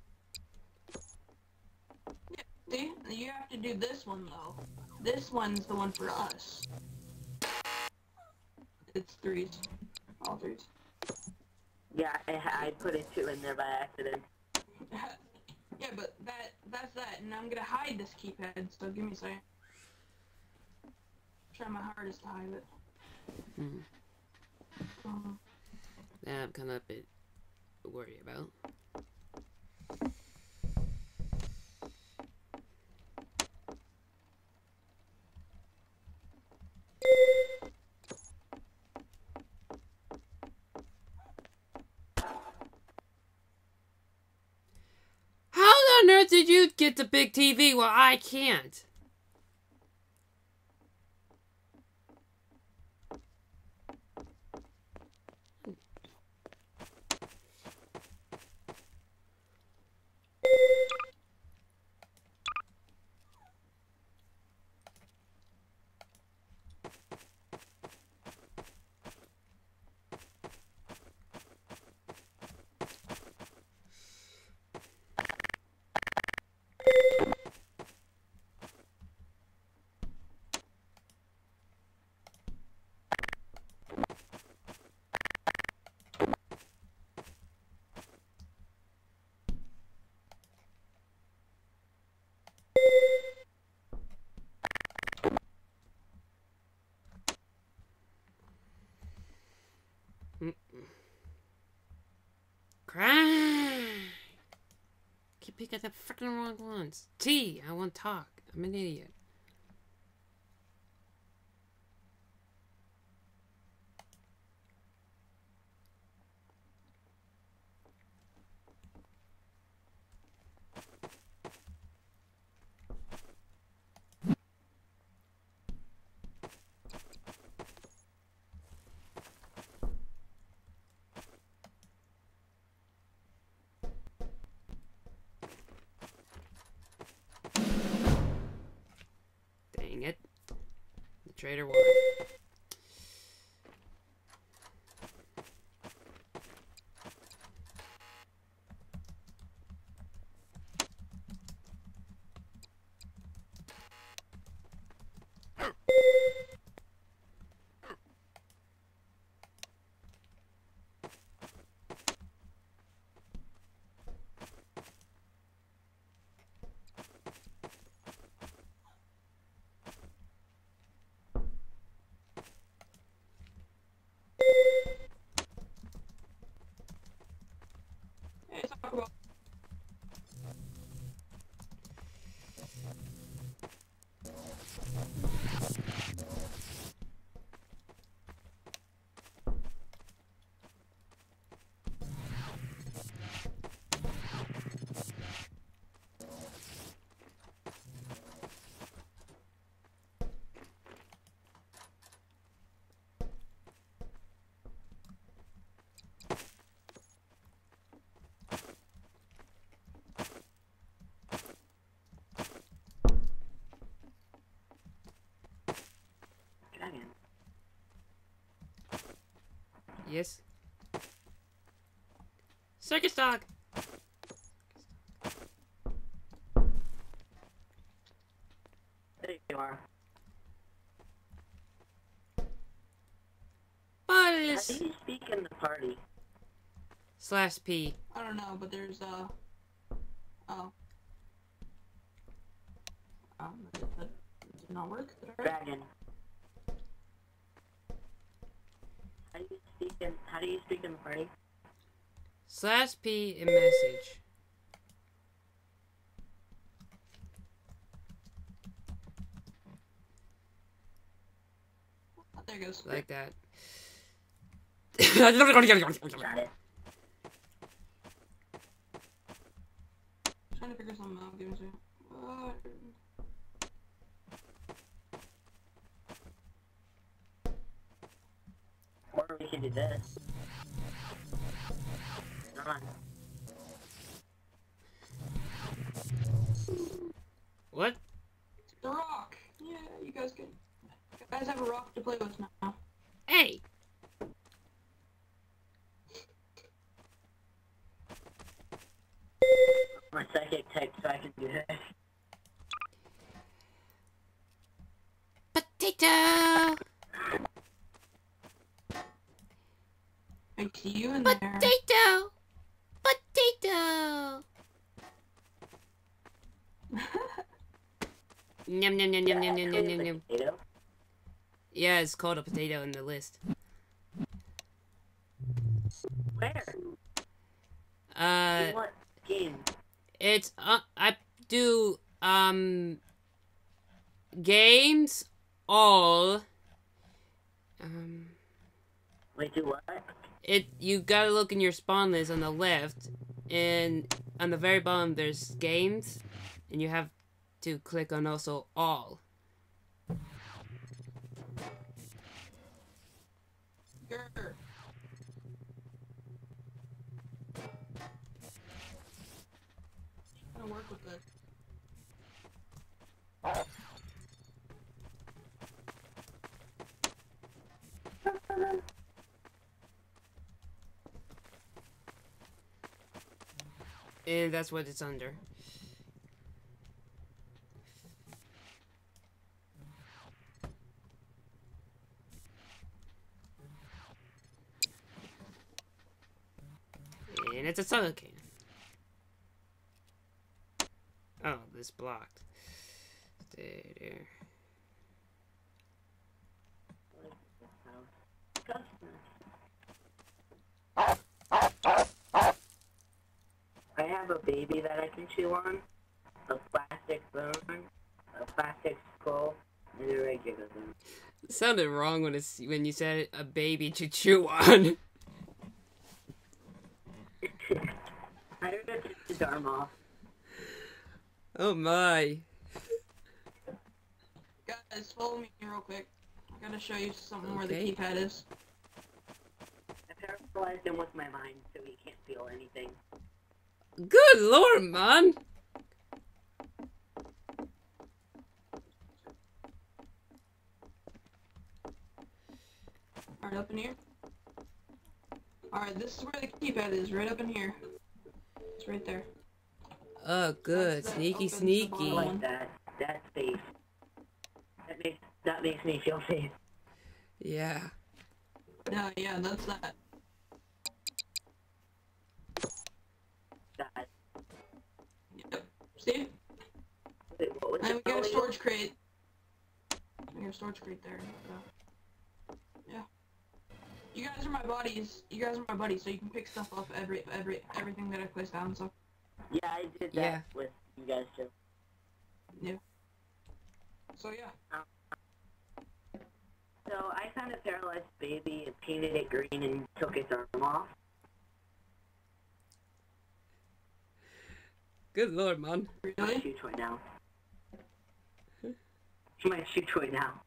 See? You have to do this one, though. This one's the one for us. It's threes. All threes. Yeah, I, I put a two in there by accident. Yeah, but that that's that, and I'm gonna hide this keypad, so give me a second. I'm trying my hardest to hide it. Hmm. Um, that I'm kind of a bit worried about. Did you get the big T V? Well, I can't. Cry! Keep picking the freaking wrong ones. T, I won't talk. I'm an idiot. Trader one. Yes. Circus dog! There you are. Balls! How do you speak in the party? Slash P. I don't know, but there's a... Uh... Oh. Um, did that did not work? Did it Dragon. How do you speak in, how do you speak in the party? Slash P and message. Oh, there goes. Like that. Got it. I'm trying to figure something out. Give me a second. What? Or we can do this. What? The rock! Yeah, you guys can. You guys have a rock to play with now. Hey! My psychic type, so I can do this. Potato! I see you in there. Potato! Potato! Nom nom nom nom nom nom nom nom nom. Yeah, it's called a potato in the list. Where? Uh. In what game? It's uh, I do um. Games all. Um. Wait, do what? It you gotta look in your spawn list on the left, and on the very bottom there's games, and you have to click on also all. Grr. I'm gonna work with this. And that's what it's under. And it's a soda can. Oh, this blocked. Stay there. I have a baby that I can chew on, a plastic bone, a plastic skull, and a regular bone. It sounded wrong when it's, when you said a baby to chew on. I don't know if it's his arm off. Oh my. Guys, follow me real quick. I gotta show you something okay. Where the keypad is. I paralyzed him with my mind so he can't feel anything. Good lord, man! Alright, up in here. Alright, this is where the keypad is, right up in here. It's right there. Oh, good. That's sneaky, sneaky. I like that. That's safe. That makes, that makes me feel safe. Yeah. No, yeah, that's that. Yep. See? Wait, what was and we got a storage crate. We got a storage crate there. So. Yeah. You guys are my buddies. You guys are my buddies, so you can pick stuff up every every everything that I place down. So. Yeah, I did that yeah. with you guys too. Yeah. So yeah. Um, so I found a paralyzed baby and painted it green and took its arm off. Good lord, man. Really? My shoe toy now. My shoe toy now.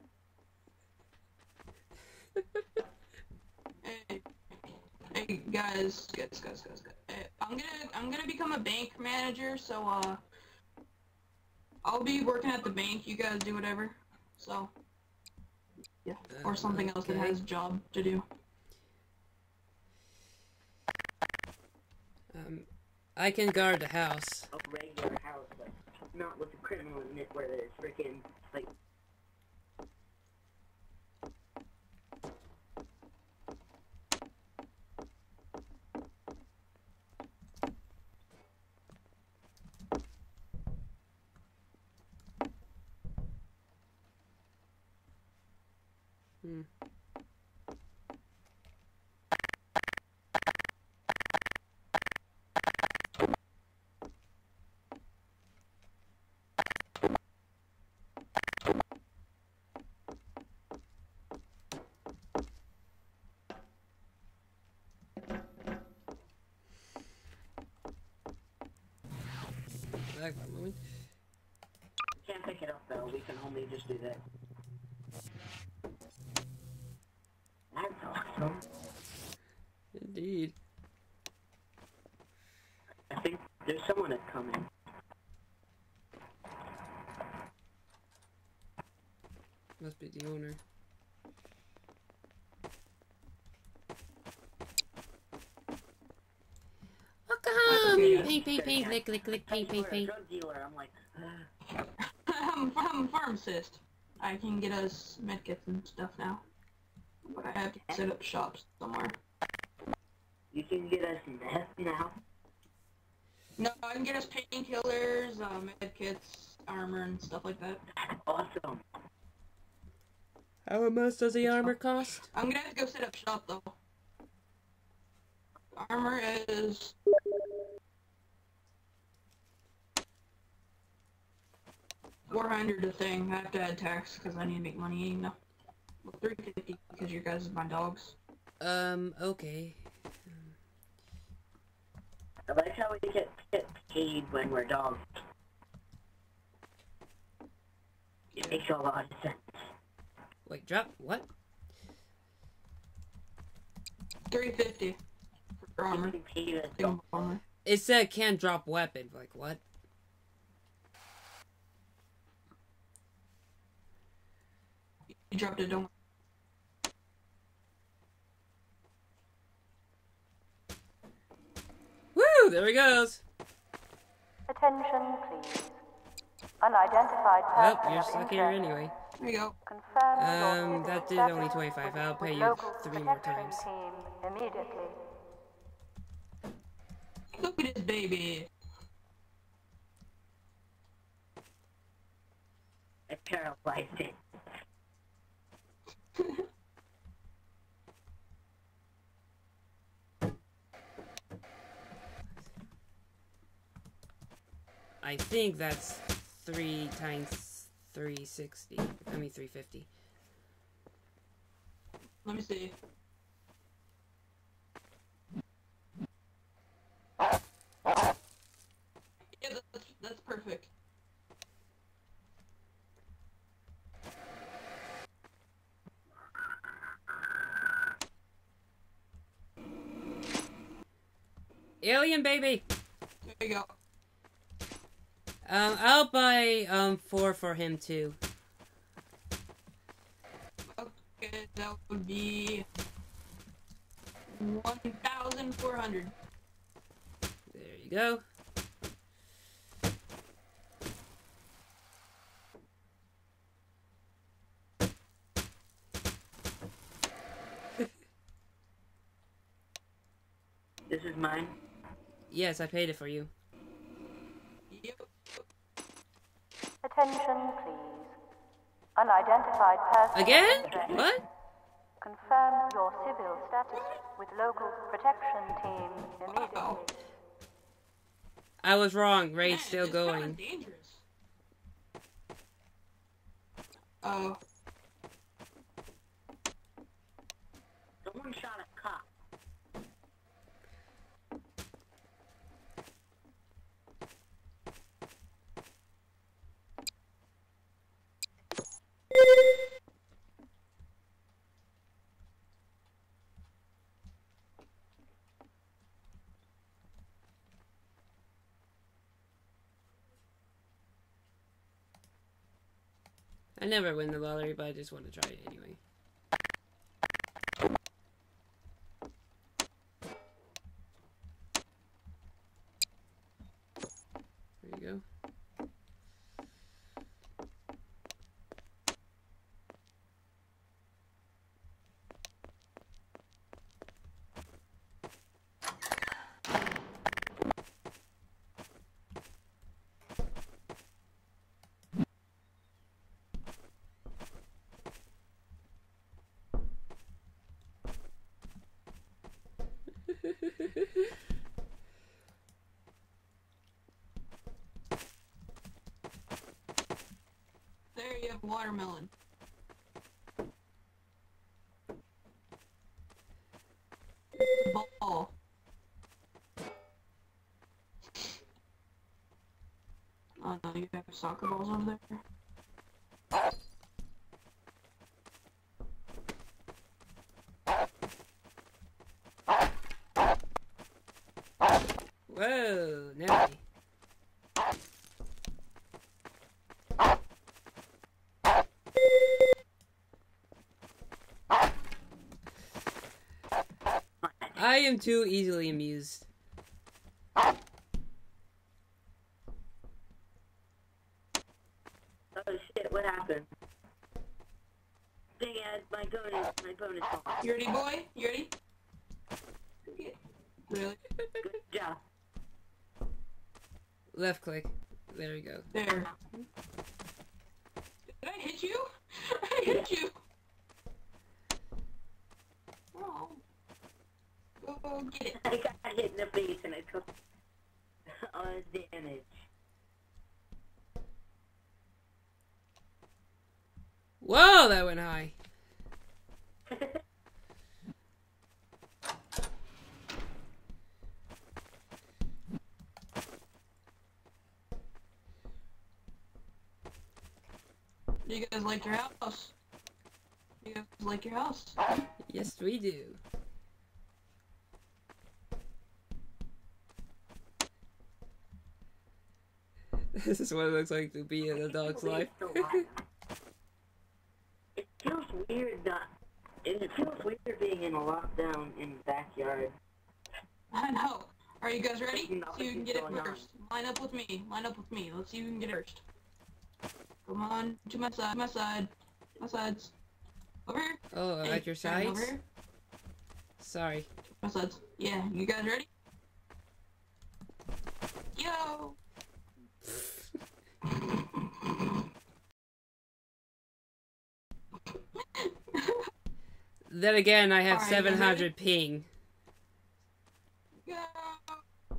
Hey, hey, guys, guys, guys, guys, guys. Hey, I'm gonna, I'm gonna become a bank manager. So, uh, I'll be working at the bank. You guys do whatever. So, yeah, uh, or something okay. else that has a job to do. Um, I can guard the house. A regular house, but not with a criminal in it where there's freaking, like... Hmm. Moment. Can't pick it up though, we can only just do that. That's awesome. Indeed. I think there's someone that's coming. Must be the owner. Ping, ping, ping, click, click, click, ping, ping, ping. Drug dealer, I'm like, I'm, I'm a pharmacist. I can get us medkits and stuff now. But I have to set up shops somewhere. You can get us meth now? No, I can get us painkillers, uh, medkits, armor, and stuff like that. Awesome. How much does the armor cost? I'm gonna have to go set up shop, though. Armor is... four hundred a thing. I have to add tax because I need to make money. No, well, three fifty because you guys are my dogs. Um. Okay. I like how we get, get paid when we're dogs. It makes a lot of sense. Wait. Drop what? three fifty for armor. Armor. It said can't drop weapon. Like what? You dropped it, don't. Woo! There he goes! Attention, please. Unidentified person. Oh, you're stuck here anyway. There you go. Um, that did only twenty-five. I'll pay you three more times. Look at this baby! I paralyzed it. I think that's three times three sixty. I mean three fifty. Let me see. Yeah, that's, that's perfect. Alien baby. There you go. Um, I'll buy um four for him too. Okay, that would be one thousand four hundred. There you go. This is mine. Yes, I paid it for you. Yep. Attention, please. Unidentified person. Again? What? Confirm your civil status with local protection team immediately. Wow. I was wrong. Raid's yeah, still going. Dangerous. Oh. Someone shot a cop. I never win the lottery, but I just want to try it anyway. Watermelon. Ball. Oh no, you have soccer balls over there. Whoa, no. I am too easily amused. That oh shit, what happened? Dang it, my bonus, my bonus ball. You ready, boy? You ready? Yeah. Really? Good job. Left click. There we go. There. Did I hit you? I hit yeah. you. Oh. Go get it. I got hit in the face and I took all the damage. Whoa, that went high. Do you guys like your house? Do you guys like your house? Yes, we do. This is what it looks like to be in a dog's life. It feels weird not, it feels weird being in a lockdown in the backyard. I know. Are you guys ready? You know, see who can get it first. On. Line up with me. Line up with me. Let's see who can get it first. Come on, to my side, my side, my sides. Over here. Oh, hey, at your sides? Over here. Sorry. My sides. Yeah, you guys ready? Yo! Then again, I have right, seven hundred ping. Go! Oh,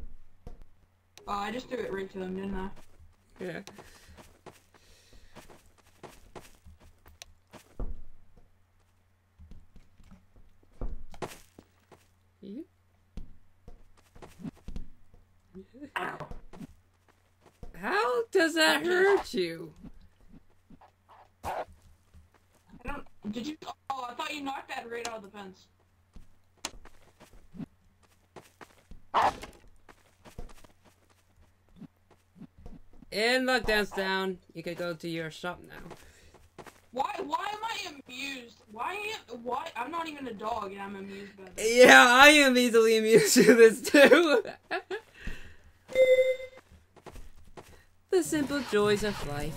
I just threw it right to him, didn't I? Yeah. Ow. How does that hurt you? I don't. Did you? Oh, I thought you knocked that right out of the fence. And lockdown's down. You can go to your shop now. Why? Why am I amused? Why? Why? I'm not even a dog, and I'm amused by this. Yeah, I am easily amused to this too. The simple joys of life.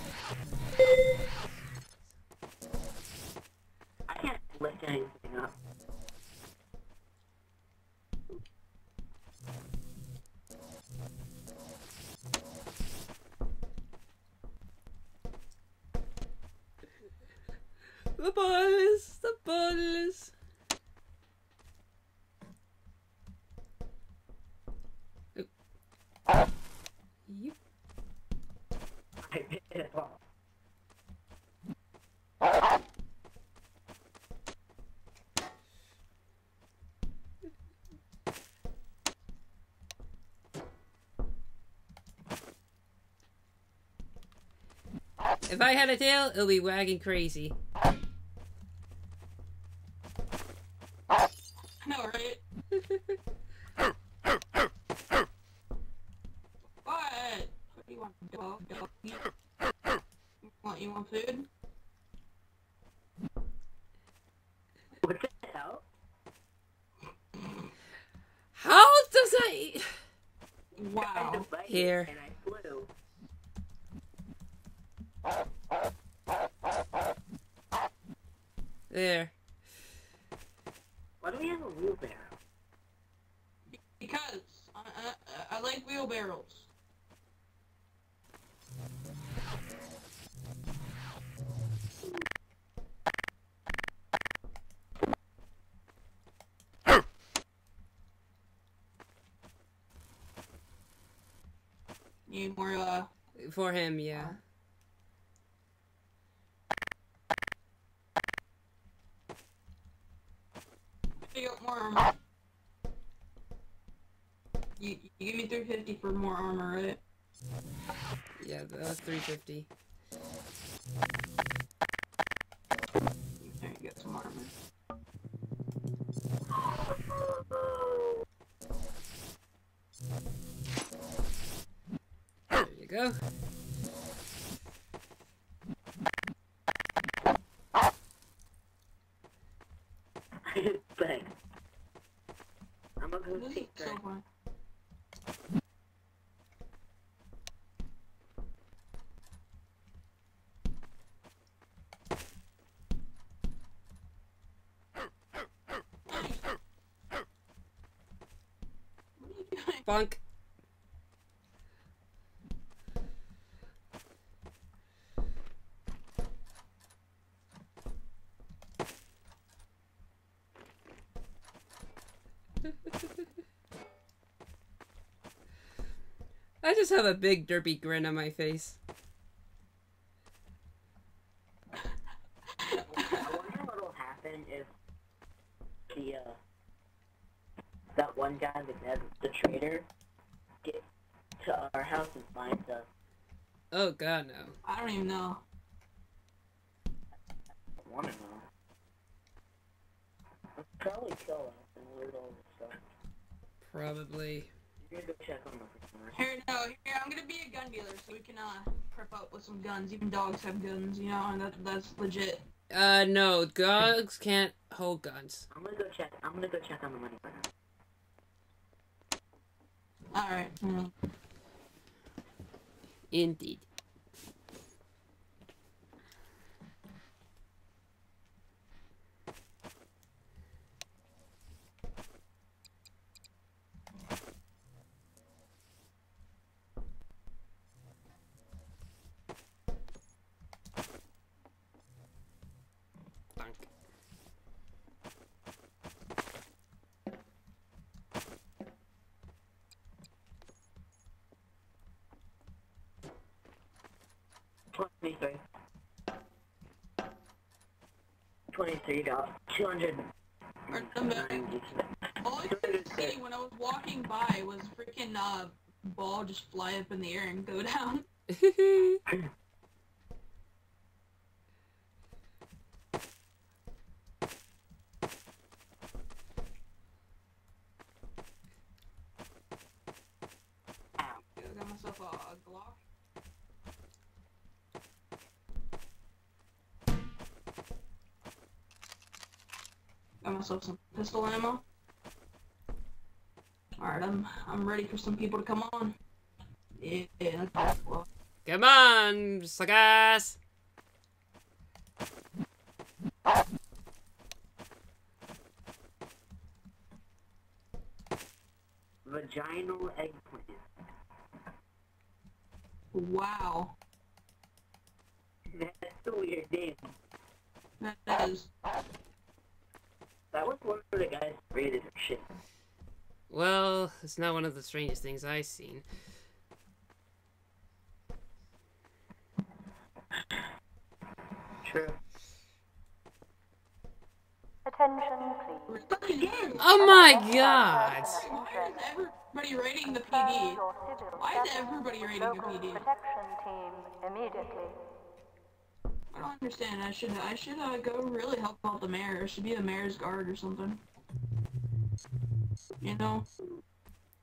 I can't lift anything up. The balls, the balls. If I had a tail, it'll be wagging crazy. I know, right? What? What do you want, dog? Dog? What, you want food? What the hell? How does I eat? Wow. Here. And I flew. There. Why do we have a wheelbarrow? Because I, I, I like wheelbarrows. You need more, uh... For him, yeah. You, you give me three fifty for more armor, right? Yeah, that was three fifty. There, you get some armor. There you go. Bang. I'm a good teacher. Bonk. I just have a big derpy grin on my face. I wonder what'll happen if the uh that one guy that's the traitor gets to our house and finds us. Oh god, no. I don't even know. I wanna know. I'll probably kill us and loot all this stuff. Probably. You're gonna go check on the Here, no, here, I'm gonna be a gun dealer so we can, uh, prep up with some guns. Even dogs have guns, you know, and that, that's legit. Uh, no, dogs can't hold guns. I'm gonna go check, I'm gonna go check on the money right now. Alright. Mm. Indeed. twenty-three. twenty-three dollars. two hundred. All I could see when I was walking by was a freaking uh, ball just fly up in the air and go down. Myself some pistol ammo. Alright, I'm I'm ready for some people to come on. Yeah, let's go. Come on, suckers! Vaginal eggplant. Wow. That's a weird name. That is. That was one of the guys rated or shit. Well, it's not one of the strangest things I've seen. True. Attention, please. Again. Oh my god! Why is everybody rating the P D? Why is everybody rating the P D? Protection team immediately. I don't understand. I should I should uh, go really help out the mayor. It should be the mayor's guard or something. You know?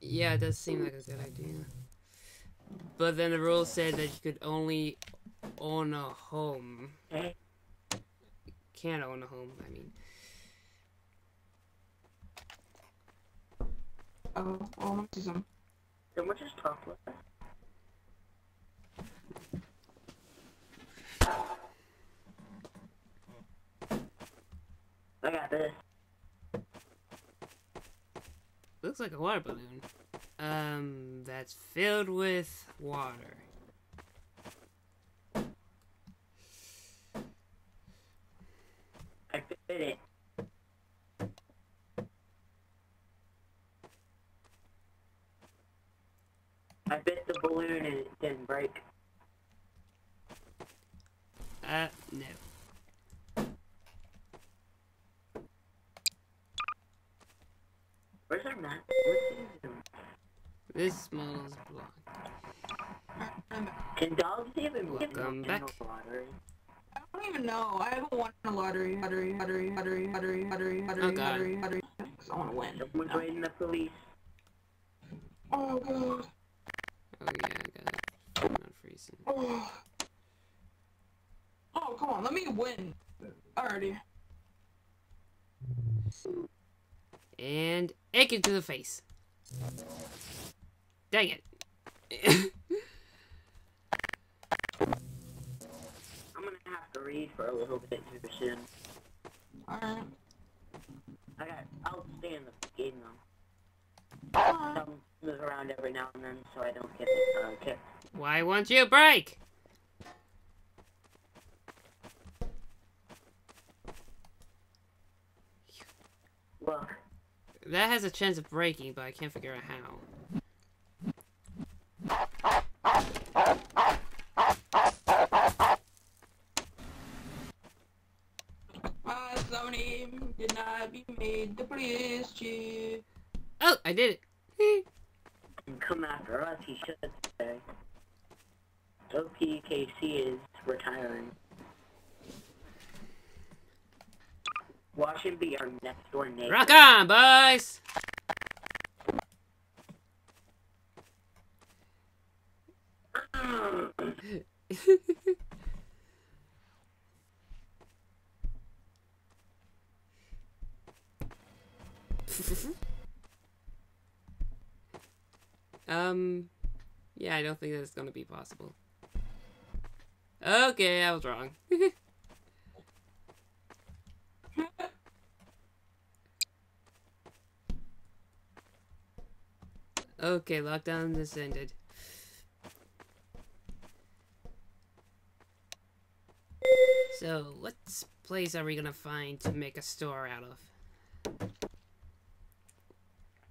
Yeah, it does seem like a good idea. But then the rule said that you could only own a home. You can't own a home, I mean. Oh, I want to see some. Then we'll just talk about that. I got this. Looks like a water balloon. Um, that's filled with water. I fit it. I bit the balloon and it didn't break. Uh, no. Where's our map? What's This smells blocked. Can dogs even look? Come back. I don't even know. I haven't won a lottery. Lottery, lottery, lottery, lottery, lottery, lottery, lottery, lottery. I want to win. Someone's raiding the police. Oh god. Oh yeah, I got it. I'm not freezing. Oh. Oh, come on, let me win. Already. And egg it to the face. Dang it. I'm gonna have to read for a little bit too soon. Alright. I got I'll stay in the game though. I'll um, move around every now and then so I don't get uh, kicked. Why won't you break? Look. That has a chance of breaking, but I can't figure out how. My zoning did not be made the police chief. Oh, I did it. Come after us, he should say. O P K C is retiring. Watch him be our next door neighbor. Rock on, boys! um, yeah, I don't think that's gonna be possible. Okay, I was wrong. Okay, lockdown is ended. So, what place are we gonna find to make a store out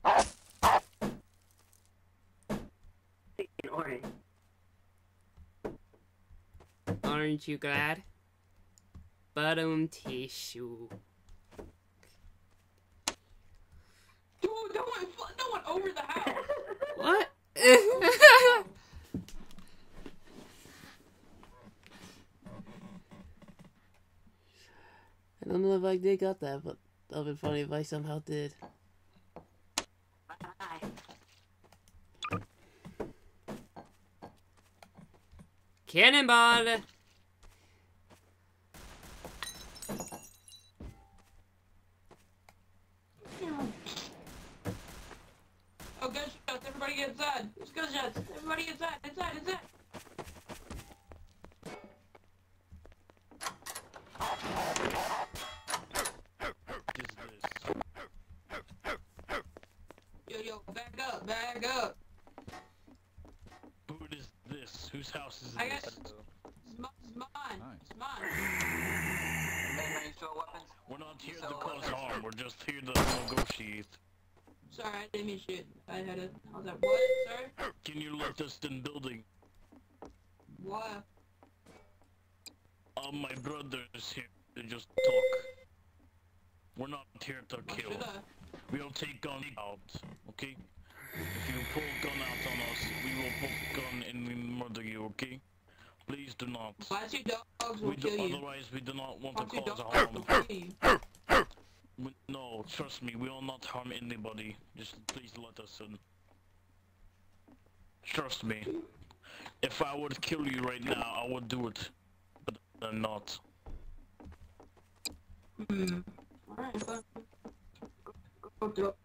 of? Orange. Aren't you glad? Bottom tissue. Dude, no one, no one over the house. What? I don't know if I did got that, but that would be funny if I somehow did. Bye. Cannonball! Oh, gunshots! Everybody get inside! There's gunshots! Everybody get inside! Inside! Inside! Yo, yo, back up! Back up! Who is this? Whose house is I this? Got... It's mine! It's mine! Nice. It's mine! Anybody stole weapons? We're not here to cause harm. We're just here to negotiate. Sorry, I didn't mean shit. I had a... I was like, what, sir? Can you let us in building? What? Um, my brother's here to just talk. We're not here to what kill. We'll take gun out, okay? If you pull gun out on us, we will pull gun and we murder you, okay? Please do not. Why do dogs will we do, kill you? Otherwise, we do not want Why to cause harm. No, trust me, we will not harm anybody. Just please let us in. Trust me. If I would kill you right now, I would do it. But I'm not. Hmm. Alright, go, go, go.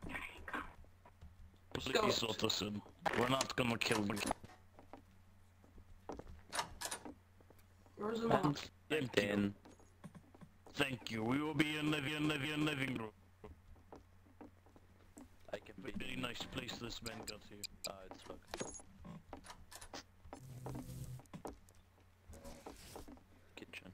Please let us in. We're not gonna kill you. Where's the map? Empty. Thank you. We will be in living, living, living room. I can be a really nice place this man got here. Ah, uh, it's fucked. Kitchen.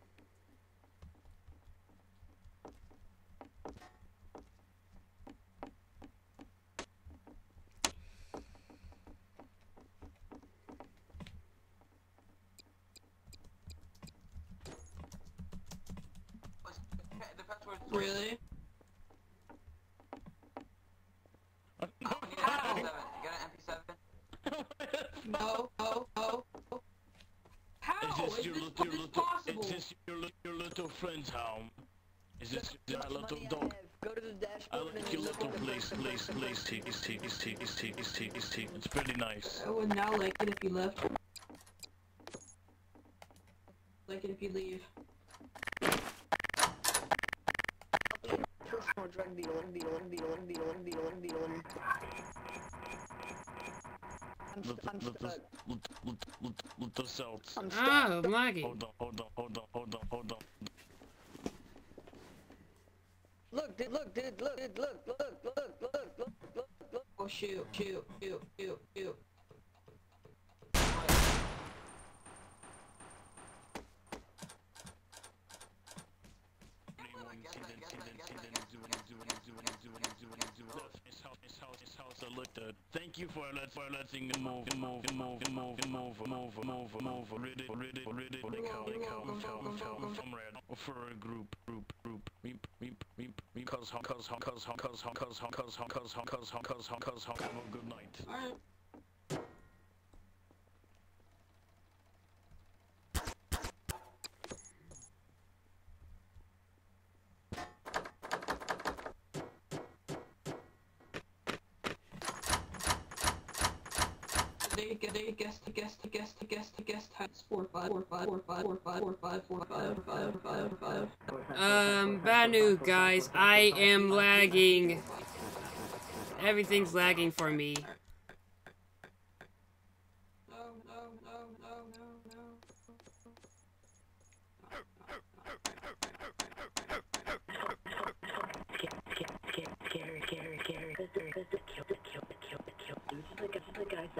Really? Oh, you got an M P seven? You got an M P seven? No, no, no. How is this, is your this, little, this possible? Is this your, your little friend's home? Is this your little dog? Go to the dashboard. I like your little place, place, place. T, is T, is T, is T, is T, is T. It's pretty nice. I would now like it if you left. Like it if you leave. Personal drug dealer, dealer, dealer, dealer, dealer, dealer. Let us out. Ah, I'm lagging. Hold on, hold on, hold on, hold on, hold on. Look, dude, look, dude, look, dude, look, look, look, look, look, look, look. Oh, shoot, shoot, shoot, shoot, shoot. Thank you for let for letting him move and move and move and move and move and move and move and move ready ready ready for a group group group weep weep weep weep cause honk cause honk cause honk cause honk cause honk cause honk cause honk cause honk cause honk cause honk have a good night. Guest, guest, guest, guest, guest, four, five, four, five, four, five, four, five, four, five, four, five, five, five, five, five. Um, bad news, guys. I am lagging. Everything's lagging for me. No, no, no, no, no, no.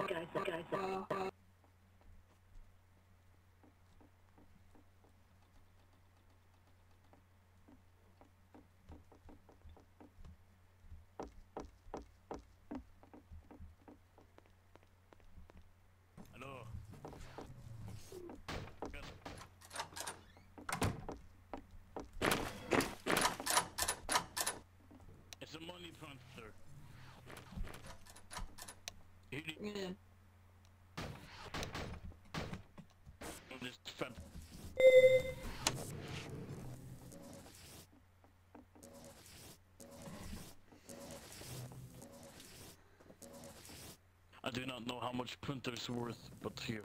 Yeah. I do not know how much printer is worth, but here,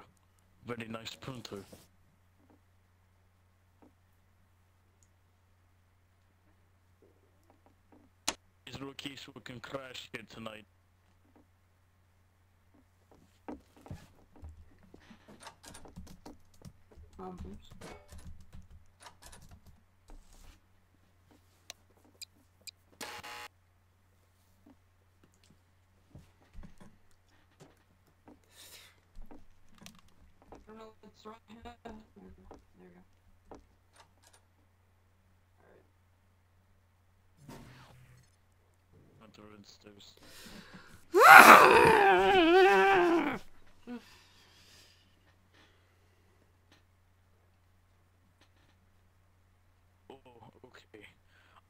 very nice printer. Is Rokesh we can crash here tonight? Right. There we go. There we go. All right. Under the stairs. Oh, okay.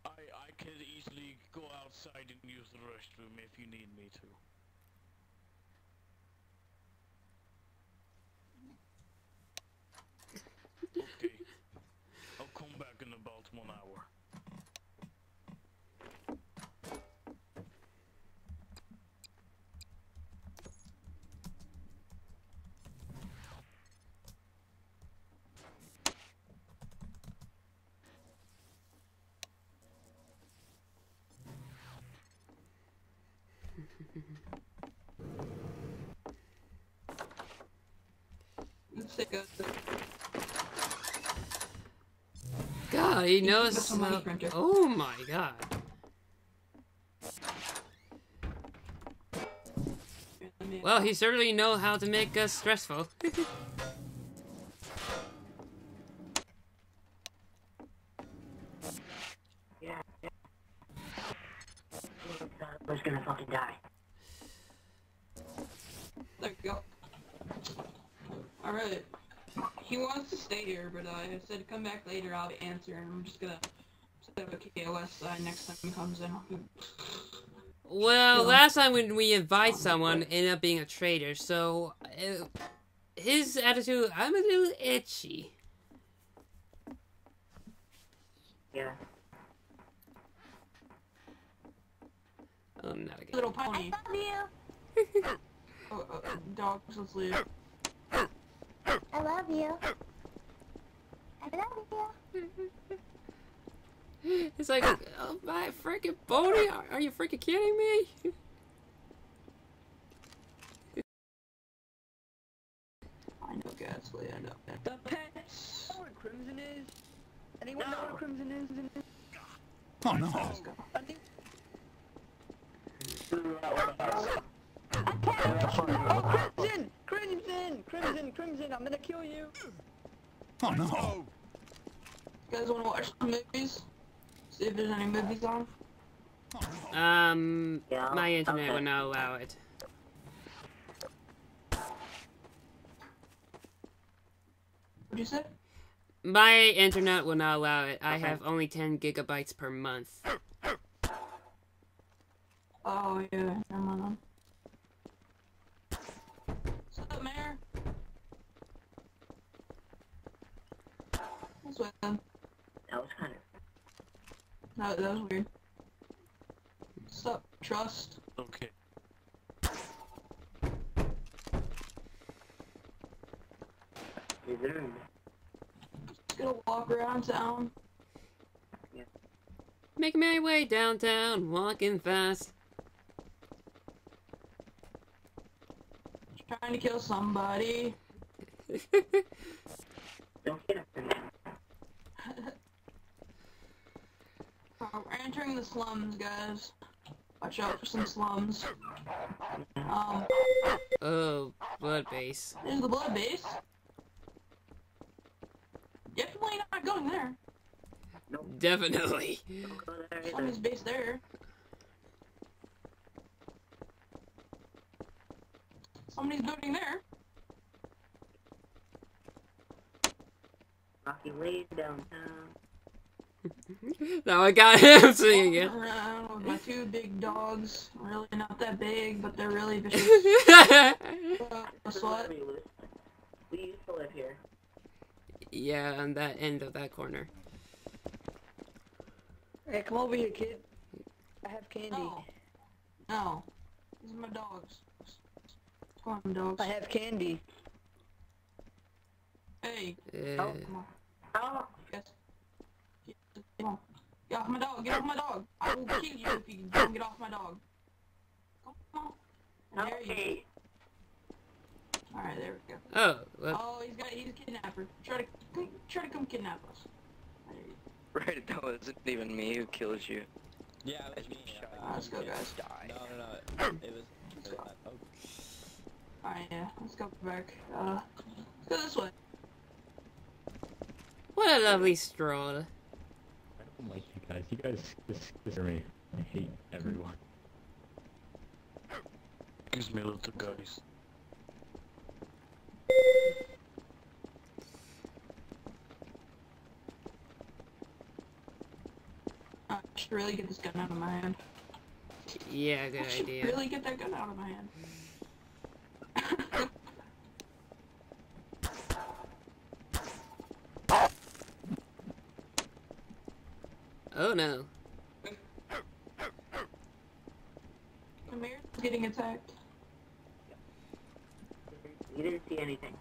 I I can easily go outside and use the restroom if you need me to. Okay, I'll come back in about one hour. Let's take a God, he knows how... Oh my god. Well, he certainly knows how to make us stressful. Yeah. We're just gonna fucking die. There you go. Alright. He wants to stay here, but uh, I said come back later, I'll answer, and I'm just gonna set up a K O S uh, next time he comes in. Well, last time when we invite someone, it ended up being a traitor, so uh, his attitude, I'm a little itchy. Yeah. Um, not again. Little pony. I love you. oh, uh, dog, let's leave. I love you. I love you. It's like, oh my freaking pony! Are, are you freaking kidding me? I know, Ghastly. I know. Man. The pets. I know what Crimson is. Anyone know what Crimson is? Oh no. Let's go. Oh, Crimson! Crimson! Crimson! Crimson! I'm gonna kill you! Oh no! You guys wanna watch some movies? See if there's any movies on? Um, yeah, my internet okay. will not allow it. What'd you say? My internet will not allow it. Okay. I have only ten gigabytes per month. Oh, yeah, I'm on. What's up, Mayor? What's with him? That was kind of... No, that was weird. What's up, Trust? Okay. He's in. Just gonna walk around town. Yeah. Make my way downtown, walking fast. Trying to kill somebody. Don't get up in there. We're entering the slums, guys. Watch out for some slums. Um. Oh, blood base. There's the blood base. Definitely not going there. Nope. Definitely. Don't go there. Somebody's base there. Somebody's building there. Rocky way downtown. Now I got him singing it. With my two big dogs, really not that big, but they're really vicious. uh, guess what? We used to live here. Yeah, on that end of that corner. Hey, come over here, kid. I have candy. No, no. These are my dogs. Come on, dogs. I have candy. Hey. Uh, oh, come on. Oh. Yes. Yes. Come on. Get off my dog. Get off my dog. I will kill you if you don't get off my dog. Come on. How dare you? Alright, there we go. Oh. What? Oh, he's got, he's a kidnapper. Try to, come, try to come kidnap us. Right, that wasn't even me who killed you. Yeah, it was me. Right, let's go, guys. Die. No, no, no. It was... Let's go. Oh. Alright, yeah, let's go back. Uh, let's go this way. What a lovely stroll. I don't like you guys. You guys scare me. I hate everyone. Excuse me, little guys. I should really get this gun out of my hand. Yeah, good idea. I should idea. really get that gun out of my hand. Oh no. The mayor's getting attacked. You didn't see anything.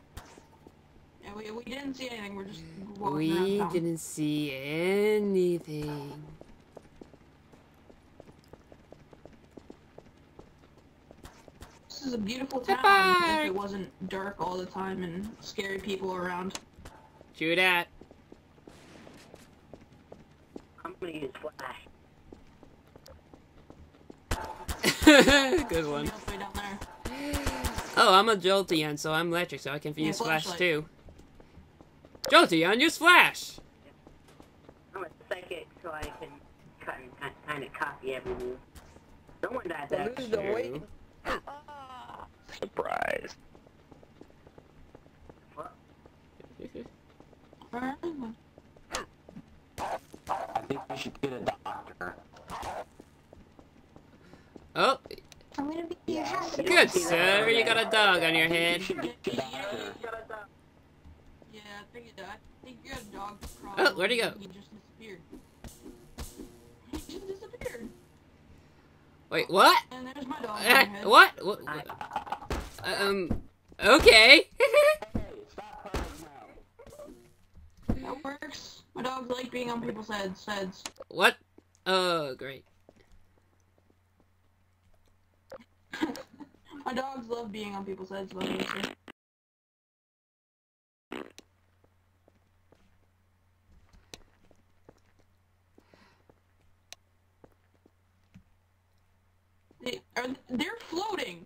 Yeah, we, we didn't see anything, we're just walking we around town. We didn't see anything. This is a beautiful town if it wasn't dark all the time and scary people around. Shoot at. I'm gonna use flash. Good one. Oh, I'm a Jolteon, so I'm electric, so I can use yeah, flash light. too. Jolteon, use flash! I'm a psychic, so I can kind of, kind of copy every move. Someone died that way. Surprise. What? I think we should get a doctor. Oh, good, sir. You got a dog on your head. Yeah, I think you died. I think you had a dog problem. Oh, where'd he go? He just disappeared. He just disappeared. Wait, what? And there's my dog on your head. What? What? What? Um, okay. That works. My dogs like being on people's heads. heads. What? Oh, great. My dogs love being on people's heads. Love me too. They are. They're floating.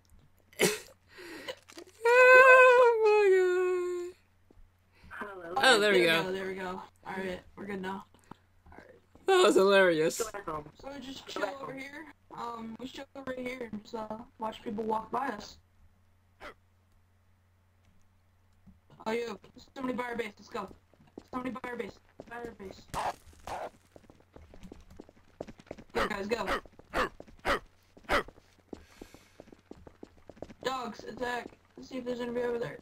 Oh my god. Oh, there we go. go. There we go. All right, we're good now. All right. That was hilarious. So we just chill over here. Um, we should go over here and just, uh, watch people walk by us. Oh, yeah, somebody by our base, let's go. Somebody by our base, by our base. Go, guys, go. Dogs, attack. Let's see if there's anybody over there.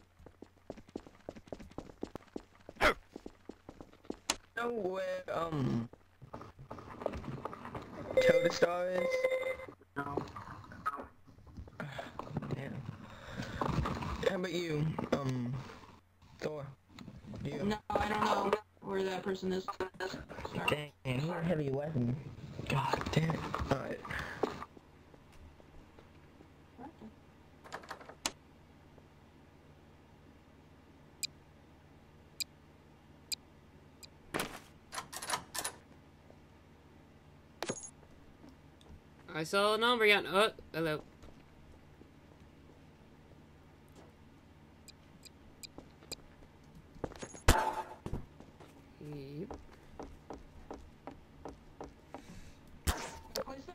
No way, um... Toadastar is? No. Uh, man. How about you, um, Thor? You? No, I don't know where that person is. Sorry. Dang, he's a heavy weapon. God damn it. Alright. I saw a number again. Oh, hello. Yep.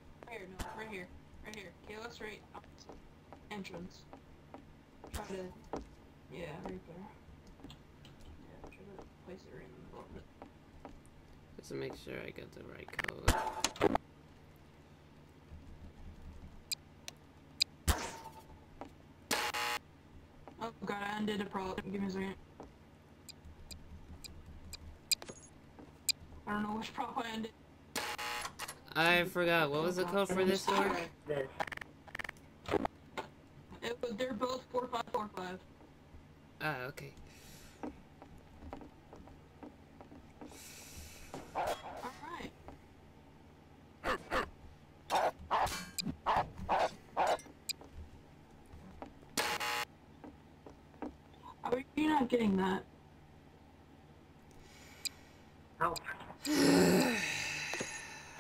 Right here, no, right here, right here. K L S right entrance. Try to, yeah, right there. Yeah, try to place it right in the bottom. Just to make sure I get the right color. I did a problem. Give me a second. I don't know which prop I ended. I forgot. What was the code for this door? It was, they're both four five four five. Ah, okay. Getting that. Help.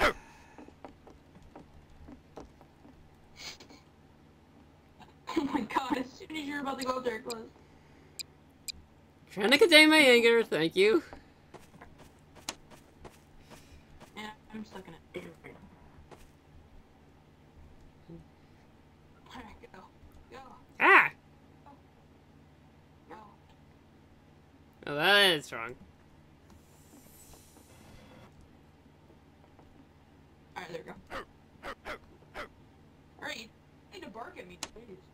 Oh my god, as soon as you're about to go up there, close. Trying to contain my anger, thank you. Yeah, I'm stuck in it. Alright, go. Go. Ah! Oh, that is wrong. Alright, there we go. Alright, you need to bark at me, please.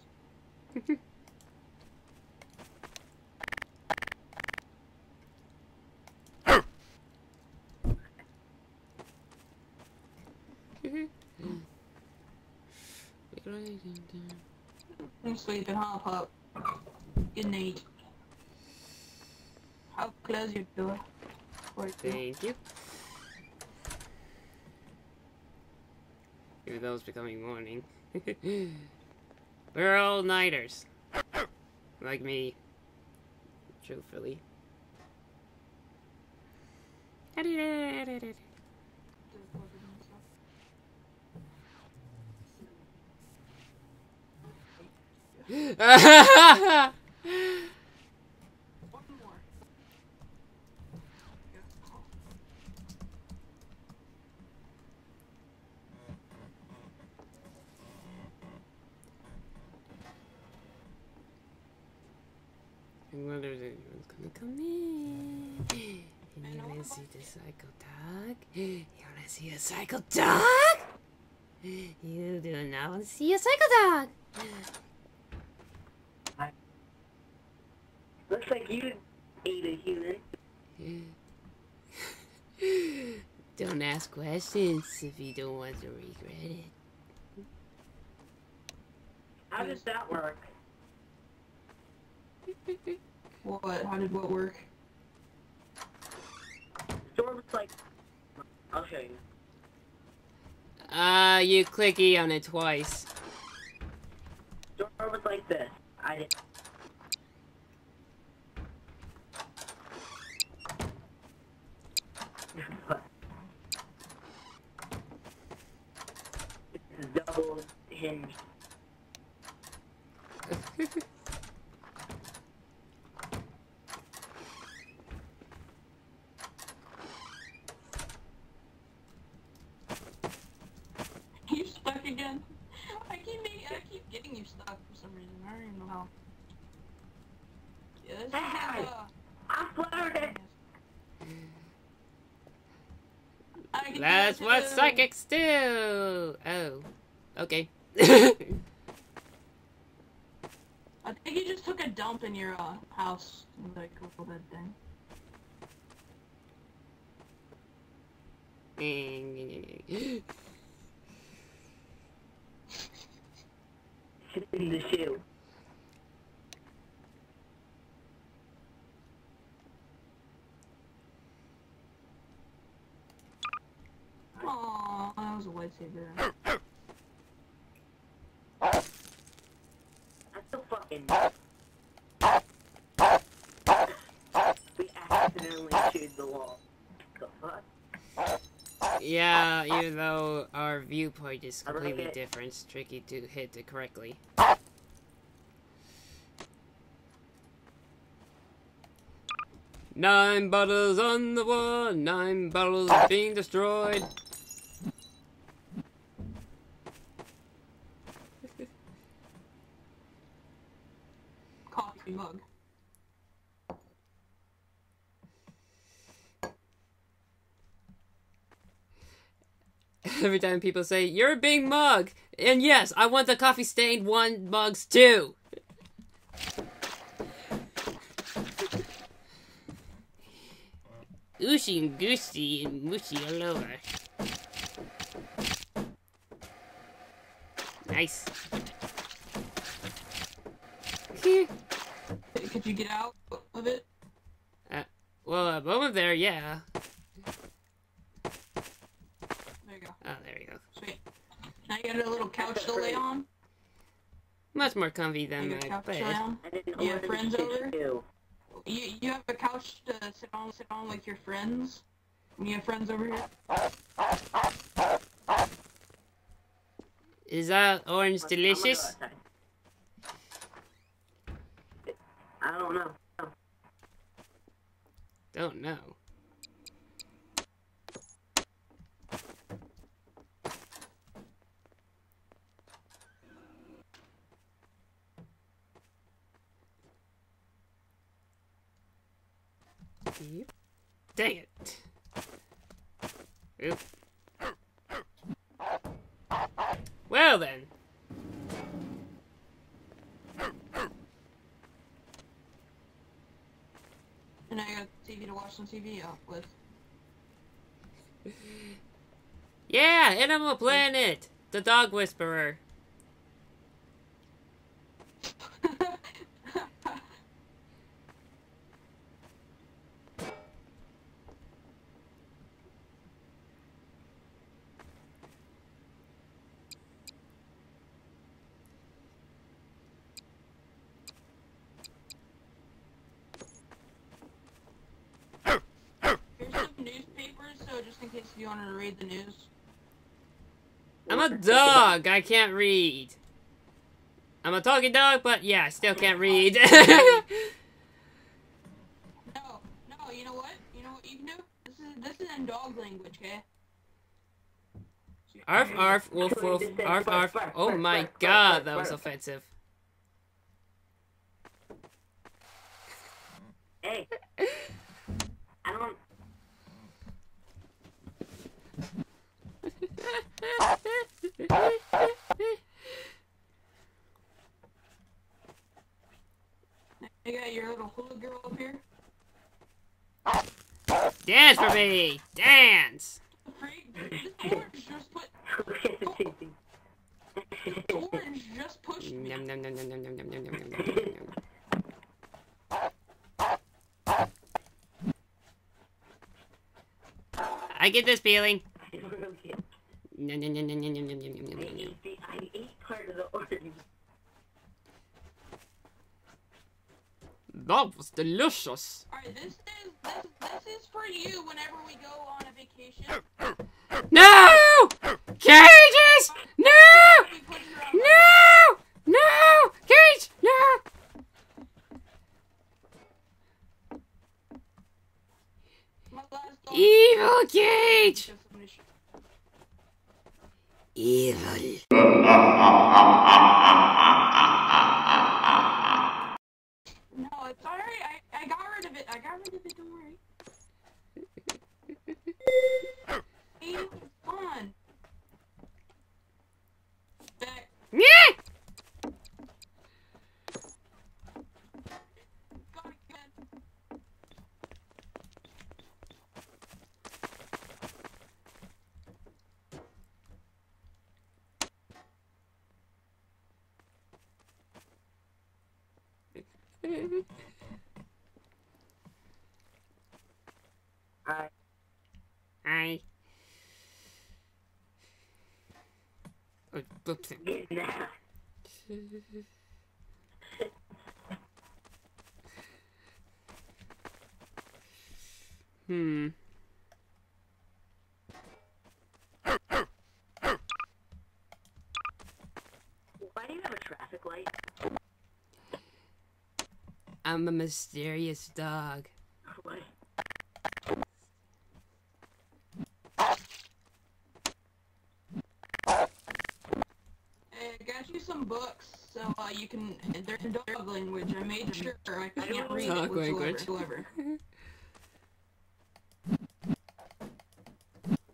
I'm sleeping, huh, Pop? Good night. How close you do it? Thank you. Even though it's becoming morning. We're all-nighters. Like me. Truthfully. Whether anyone's gonna come in. And you wanna see the psycho dog? You wanna see a psycho dog? You do not wanna see a psycho dog! You ain't a human. Don't ask questions if you don't want to regret it. How does that work? What? How did what work? Storm's like... I'll show you. Ah, uh, you click E on it twice. Storm was like this. I didn't... Double hinge. You're stuck again. I keep making, I keep getting you stuck for some reason. I don't even know how. Yes. Hey, uh, I flirted it. That's what psychics do! Oh. Okay. I think you just took a dump in your uh, house, like a little bit thing. In the shoe. Aww, that was a lightsaber. That's so fucking. We accidentally chewed the wall. What the fuck? Yeah, even though our viewpoint is completely like it. different, it's tricky to hit it correctly. Nine bottles on the wall, nine bottles being destroyed. Coffee mug. Every time people say, "You're being mugged," and yes, I want the coffee stained one mugs too. Ooshy and goosey and mooshy all over. Nice. Hey, could you get out of it? Uh, well, uh, over there, yeah. There you go. Oh, there you go. Sweet. Now you got a little couch to lay on? Much more comfy than my couch bed. You have friends over? Too. You you have a couch to sit on sit on like your friends? When you have friends over here? Is that orange delicious? I don't know. Don't know. Dang it. Oop. Well then. And I got T V to watch some T V off with. Yeah, Animal Planet! The Dog Whisperer. If you wanted to read the news. I'm a dog. I can't read. I'm a talking dog, but yeah, I still can't read. no, no. You know what? You know what you can do? This is this is in dog language, okay? Arf, arf, wolf, wolf, arf, arf. Oh my God, that was offensive. Hey, I don't. You got your little hula girl up here? Dance for me! Dance! Just put... Orange just pushed me. Nom, nom, nom, nom, nom, nom, nom, nom, nom, nom. I get this feeling. No, no, no, no, no, no, no, no, no, no, no. I ate part of the orange. That was delicious. Alright, this is this, this is for you whenever we go on a vacation. No! Cages! No! No! No! Cage! No! Evil Cage! Evil. No, it's alright. I, I got rid of it. I got rid of it. Don't worry. It's fun. Back. Yeah. Got it good. Hi. Hi. Oh, oops. Hmm. Why do you have a traffic light? I'm a mysterious dog. What? Some books, so uh, you can. They're in dog language. I made sure I can't read dog language. Whatsoever.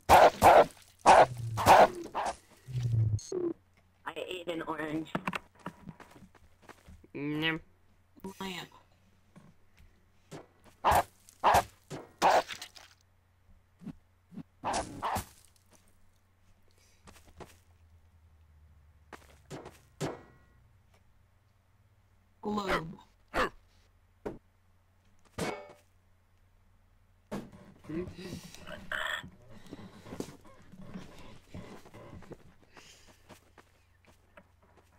I ate an orange. Mm. Lamp. Globe.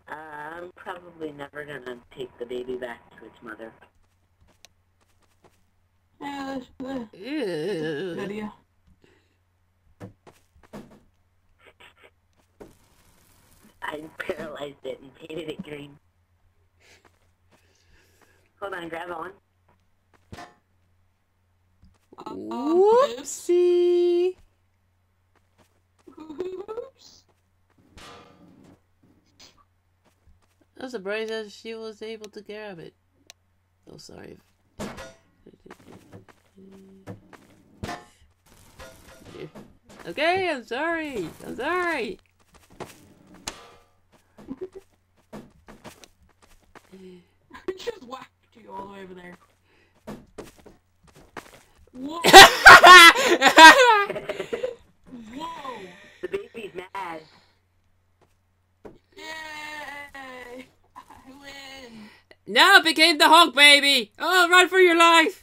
I'm probably never gonna take the baby back to its mother. Yeah, that's the video. I paralyzed it and painted it green. Hold on, grab on. Uh, Whoopsie! Oops. I'm surprised that she was able to grab it. Oh, sorry. Okay, I'm sorry. I'm sorry. Just whacked you all the way over there. Whoa! Whoa! The baby's mad. Yay! I win! Now it became the Hulk baby! Oh, run for your life!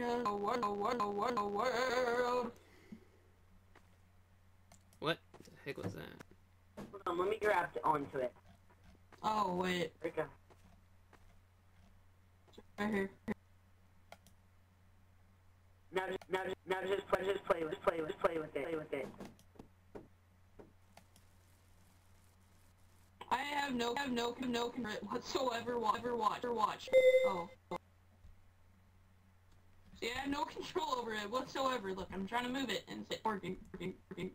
A world, a world, a world, a world. What the heck was that? Hold on, let me grab onto it. Oh, wait. There we go. Right here. Now just, now just, now just play, just play, let's play, let's play with it, play with it. I have no, I have no, no, whatsoever, whatever, watch, or watch. Oh. Yeah, I have no control over it whatsoever. Look, I'm trying to move it and it's working, working, working.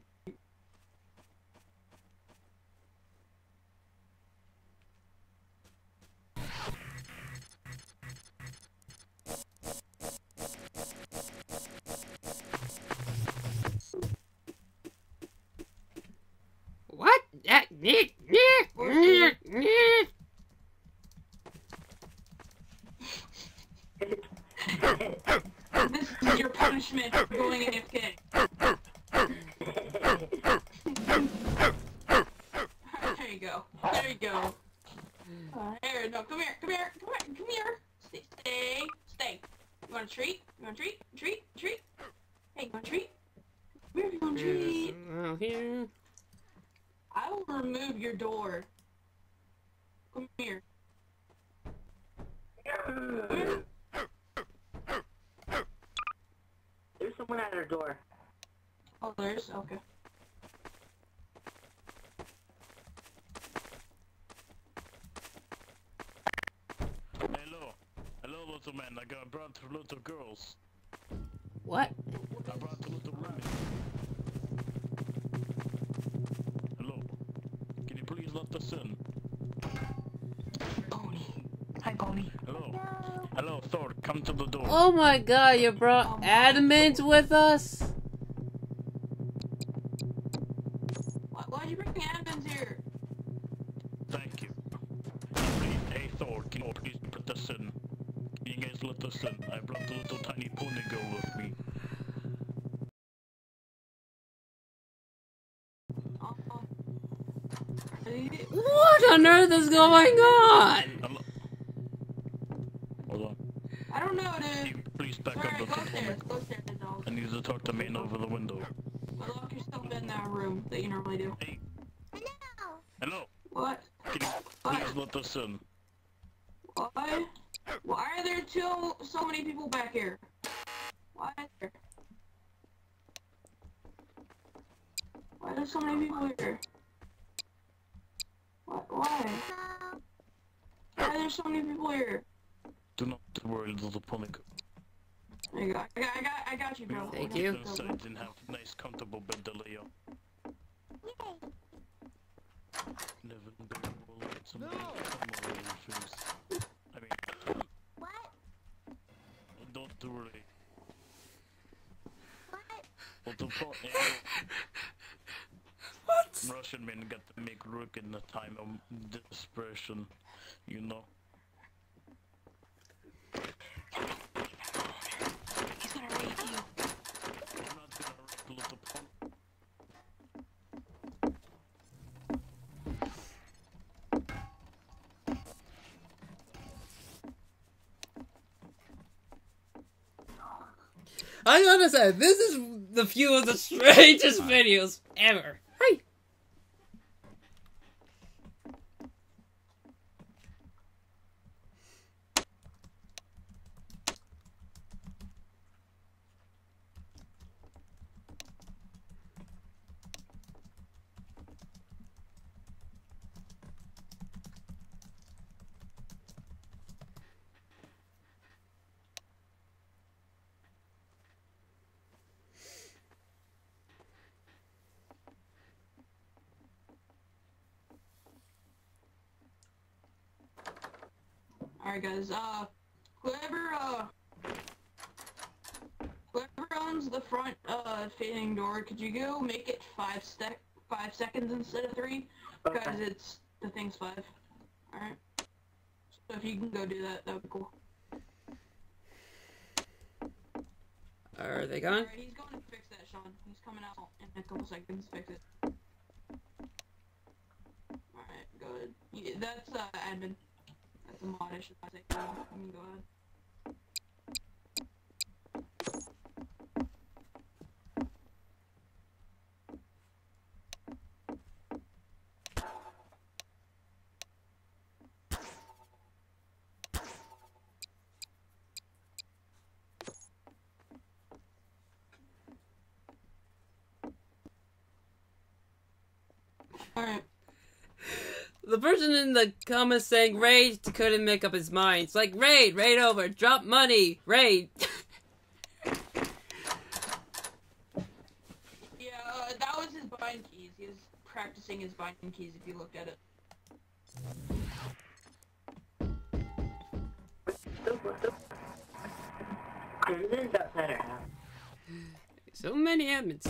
This is your punishment for going A F K. There you go. There you go. There, no, come here, come here, come here, come here. Stay, stay, stay. You want a treat? You want a treat? Treat? Treat? Hey, you want a treat? Where do you want a treat? Out here. I will remove your door. Come here. There's someone at our door. Oh, there's? Okay. Hello. Hello, little man. I got brought to little girls. What? I brought to little women. The sun. Pony. Hi, Pony. Hello. Hello, Thor. Come to the door. Oh my god, you brought Adamant with us? Why, why'd you bring Adamant here? Thank you. Please, hey, Thor, can you please put the sun? Can you guys let the sun? I brought the little tiny pony girl with me. What on earth is going on? Hold on. I don't know, dude. Please back up the phone. I need to talk to man over the window. Well, lock yourself in that room that you normally do. Hey. Hello. Hello. What? Can you please let us in? Why? Why are there two, so many people back here? Why is there? Why are there so many people here? Why? Why are there so many people here? Do not worry, little pony. I got, I got, I got you, bro. Thank you. So I didn't have a nice, comfortable bed to lay on. Never been able to let somebody come over your shoes. I mean, what? Don't worry. What? Little pony. Russian men got to make work in the time of desperation, you know. He's gonna rape you. I'm not gonna rape the little punk. I gotta say, this is the few of the strangest videos ever. Alright guys, uh, whoever, uh, whoever owns the front, uh, facing door, could you go make it five sec, five seconds instead of three? Because okay. It's, the thing's five. Alright? So if you can go do that, that would be cool. Are they gone? Alright, he's going to fix that, Sean. He's coming out in a couple seconds to fix it. Alright, go ahead. Yeah, that's, uh, admin. The mod, I should say. Go ahead. All right. The person in the comments saying raid couldn't make up his mind. It's like, raid, raid over, drop money, raid. Yeah, uh, that was his bind keys. He was practicing his bind keys if you looked at it. So many admins.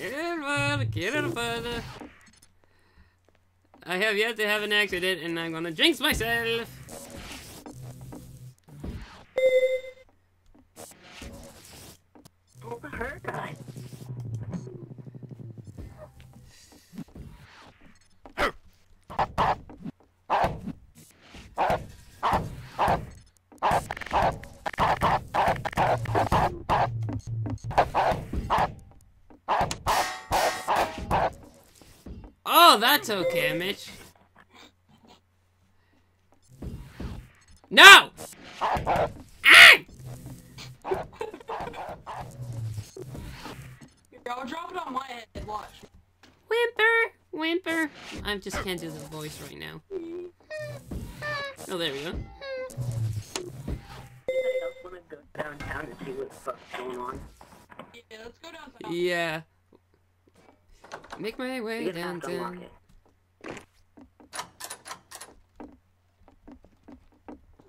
Get it further, get it further. I have yet to have an accident, and I'm gonna jinx myself. Oh, her guy. Oh, that's okay, Mitch. No! Ah! I'll drop it on my head and watch. Whimper! Whimper! I just can't do the voice right now. Oh, there we go. Anybody else want to go downtown and see what the fuck's going on? Yeah, let's go downtown. Yeah. Make my way downtown.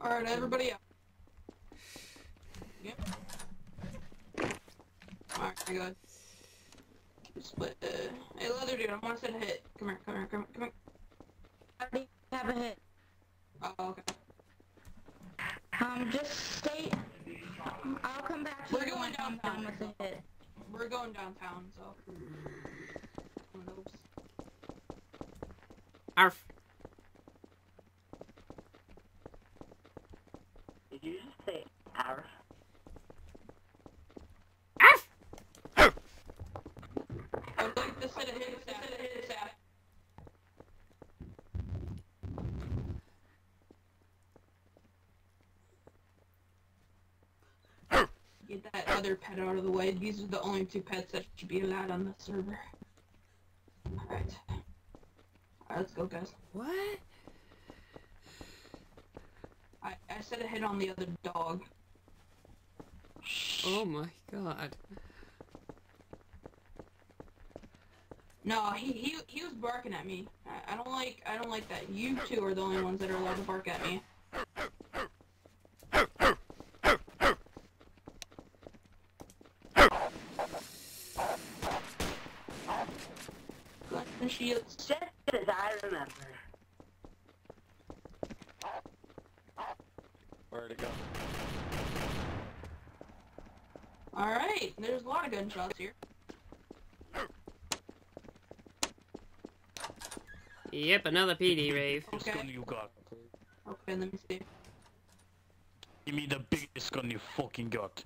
Alright, everybody up. Yep. Alright, I got split. Uh, hey, leather dude, I want to send a hit. Come here, come here, come here, come here. I have a hit. Oh, okay. Um, just stay. I'll come back to We're you going downtown with a hit. We're going downtown, so. Arf. Did you just say arf? Arf! Arf! I would like to sit and hit his ass, hit his ass. Arf! Get that other pet out of the way. These are the only two pets that should be allowed on the server. Alright. Alright, let's go, guys. What? I, I set a hit on the other dog. Oh my god. No, he he he was barking at me. I, I don't like I don't like that. You two are the only ones that are allowed to bark at me. She upset as I remember. Where'd it go? Alright, there's a lot of gunshots here. Yep, another P D rave. What okay. gun you got? Okay, let me see. Give me the biggest gun you fucking got.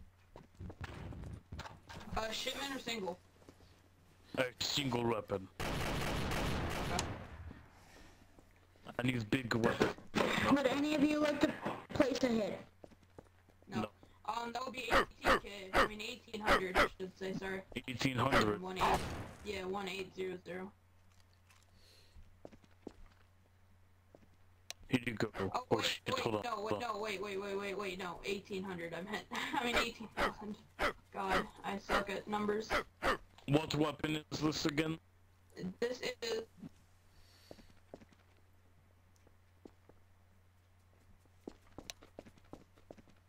Uh, shipment or single? A single weapon. I need a big weapon. Would any of you like to place a hit? No. no. Um, that would be eighteen K. I mean, eighteen hundred, I should say, sorry. eighteen hundred? Yeah, one eight zero zero. Here you go. Oh, wait, oh, shit, wait, hold on. No, wait, no, wait, wait, wait, wait, wait, no. eighteen hundred, I meant. I mean, eighteen thousand. God, I suck at numbers. What weapon is this again? This is...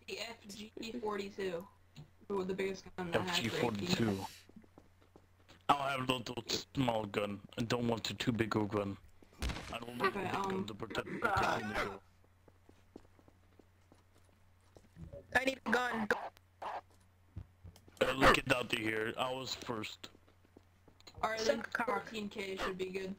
the F G forty-two. Oh, the biggest gun that F G forty-two. I'll have a little small gun. I don't want a too big of a gun. I don't want okay, a um, gun to protect me. Uh, I need a gun. Uh, look it out to here. I was first. Alright, then fourteen K should be good.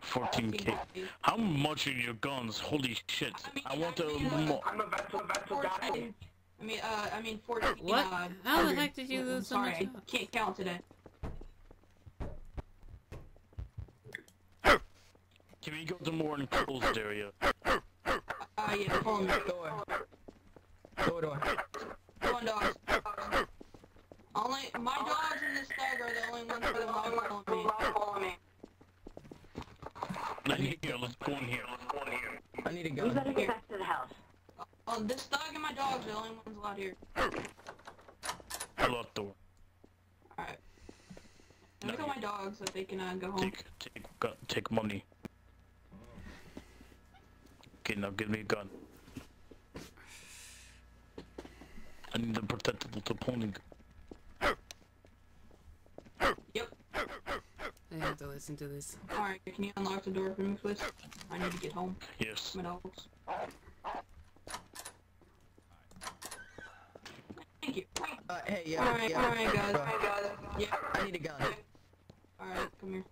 fourteen K. How much are your guns? Holy shit. I, mean, I want I mean, to more. I'm about to, about to die. I mean, uh, I mean, fourteen. What? Uh, How the heck did you lose so much? Sorry, I can't count today. Can we go to more enclosed area? Uh, yeah, follow me. Door. Door, door. Go on, dogs. Dogs. Only, my dogs and this dog are the only ones that follow me. Follow me. I need to go, let's go in here, let's go in here. I need to go. We better get back to the house. Oh, oh, this dog and my dogs are the only ones allowed here. I locked the door. Alright. Let me call my dogs so they can uh, go home. Take, take, gun, take money. Okay, now give me a gun. I need a protectable to pony. Yep. listen to this. Alright, can you unlock the door for me, please? I need to get home. Yes. My dogs. Thank you. Uh, hey, yeah. Alright, yeah, alright, guys. Alright, guys. Yeah. I need a gun. Alright, come here.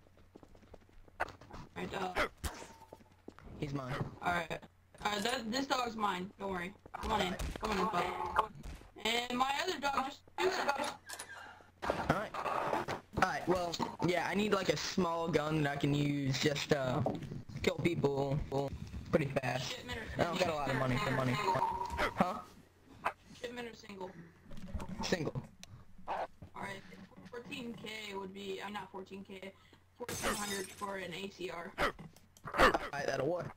Alright, uh. He's mine. Alright. Alright, that, this dog's mine. Don't worry. Come on in. Come on in, bud. And my other dog just... Alright. Alright, well, yeah, I need like a small gun that I can use just to uh, kill people pretty fast. Shipment or single? I don't got a lot of money for money. Huh? Shipment or single? Single. Alright, fourteen K would be... I'm not fourteen K. fourteen hundred for an A C R. Alright, that'll work.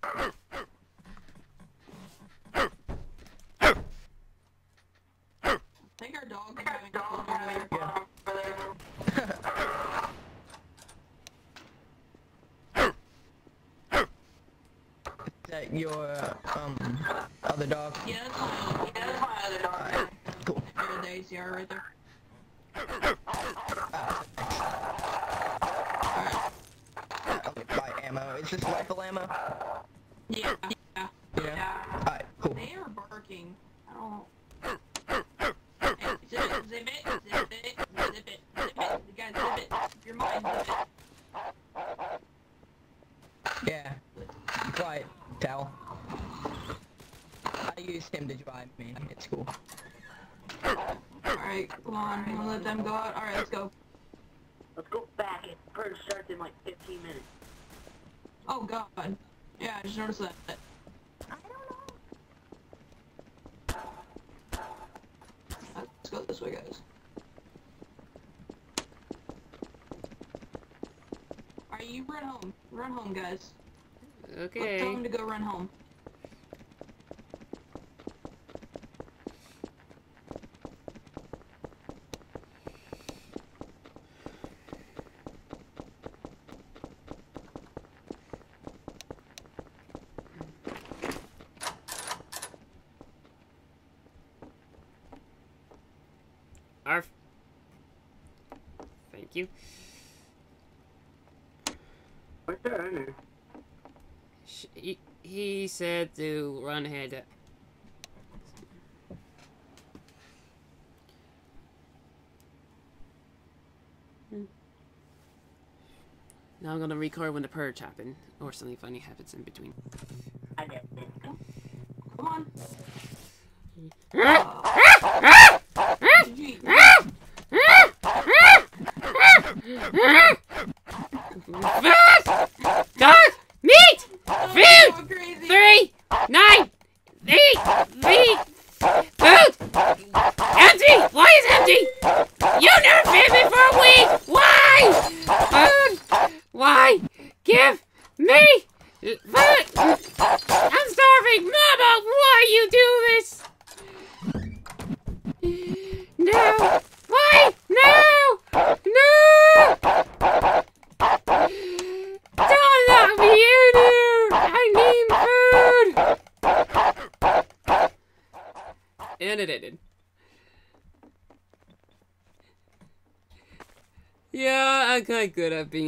I think our dog is having a problem over there. Is that your, um, other dog? Yeah, that's my, yeah, that's my other dog. Right. Cool. There's the A C R right there. Uh, Alright. I'll buy ammo. Is this rifle ammo? Yeah. Yeah. Yeah? Yeah. Alright, cool. They are barking. I don't know. Zip it, zip it, zip it, zip it, zip it, you guys zip it, your mind zip it. Yeah, quiet, towel. I used him to drive me, it's cool. Alright, come on, I'm gonna let them go out, alright, let's go. Let's go back, it purge starts in like fifteen minutes. Oh god, yeah, I just noticed that. Go this way, guys. Alright, you run home. Run home, guys. Okay. Tell him to go run home. Arf. Thank you. What's that in there? He, he said to run ahead. Now I'm gonna record when the purge happened, or something funny happens in between. I get it. Come on. Oh. And it ended. Yeah, I'm kind of good at being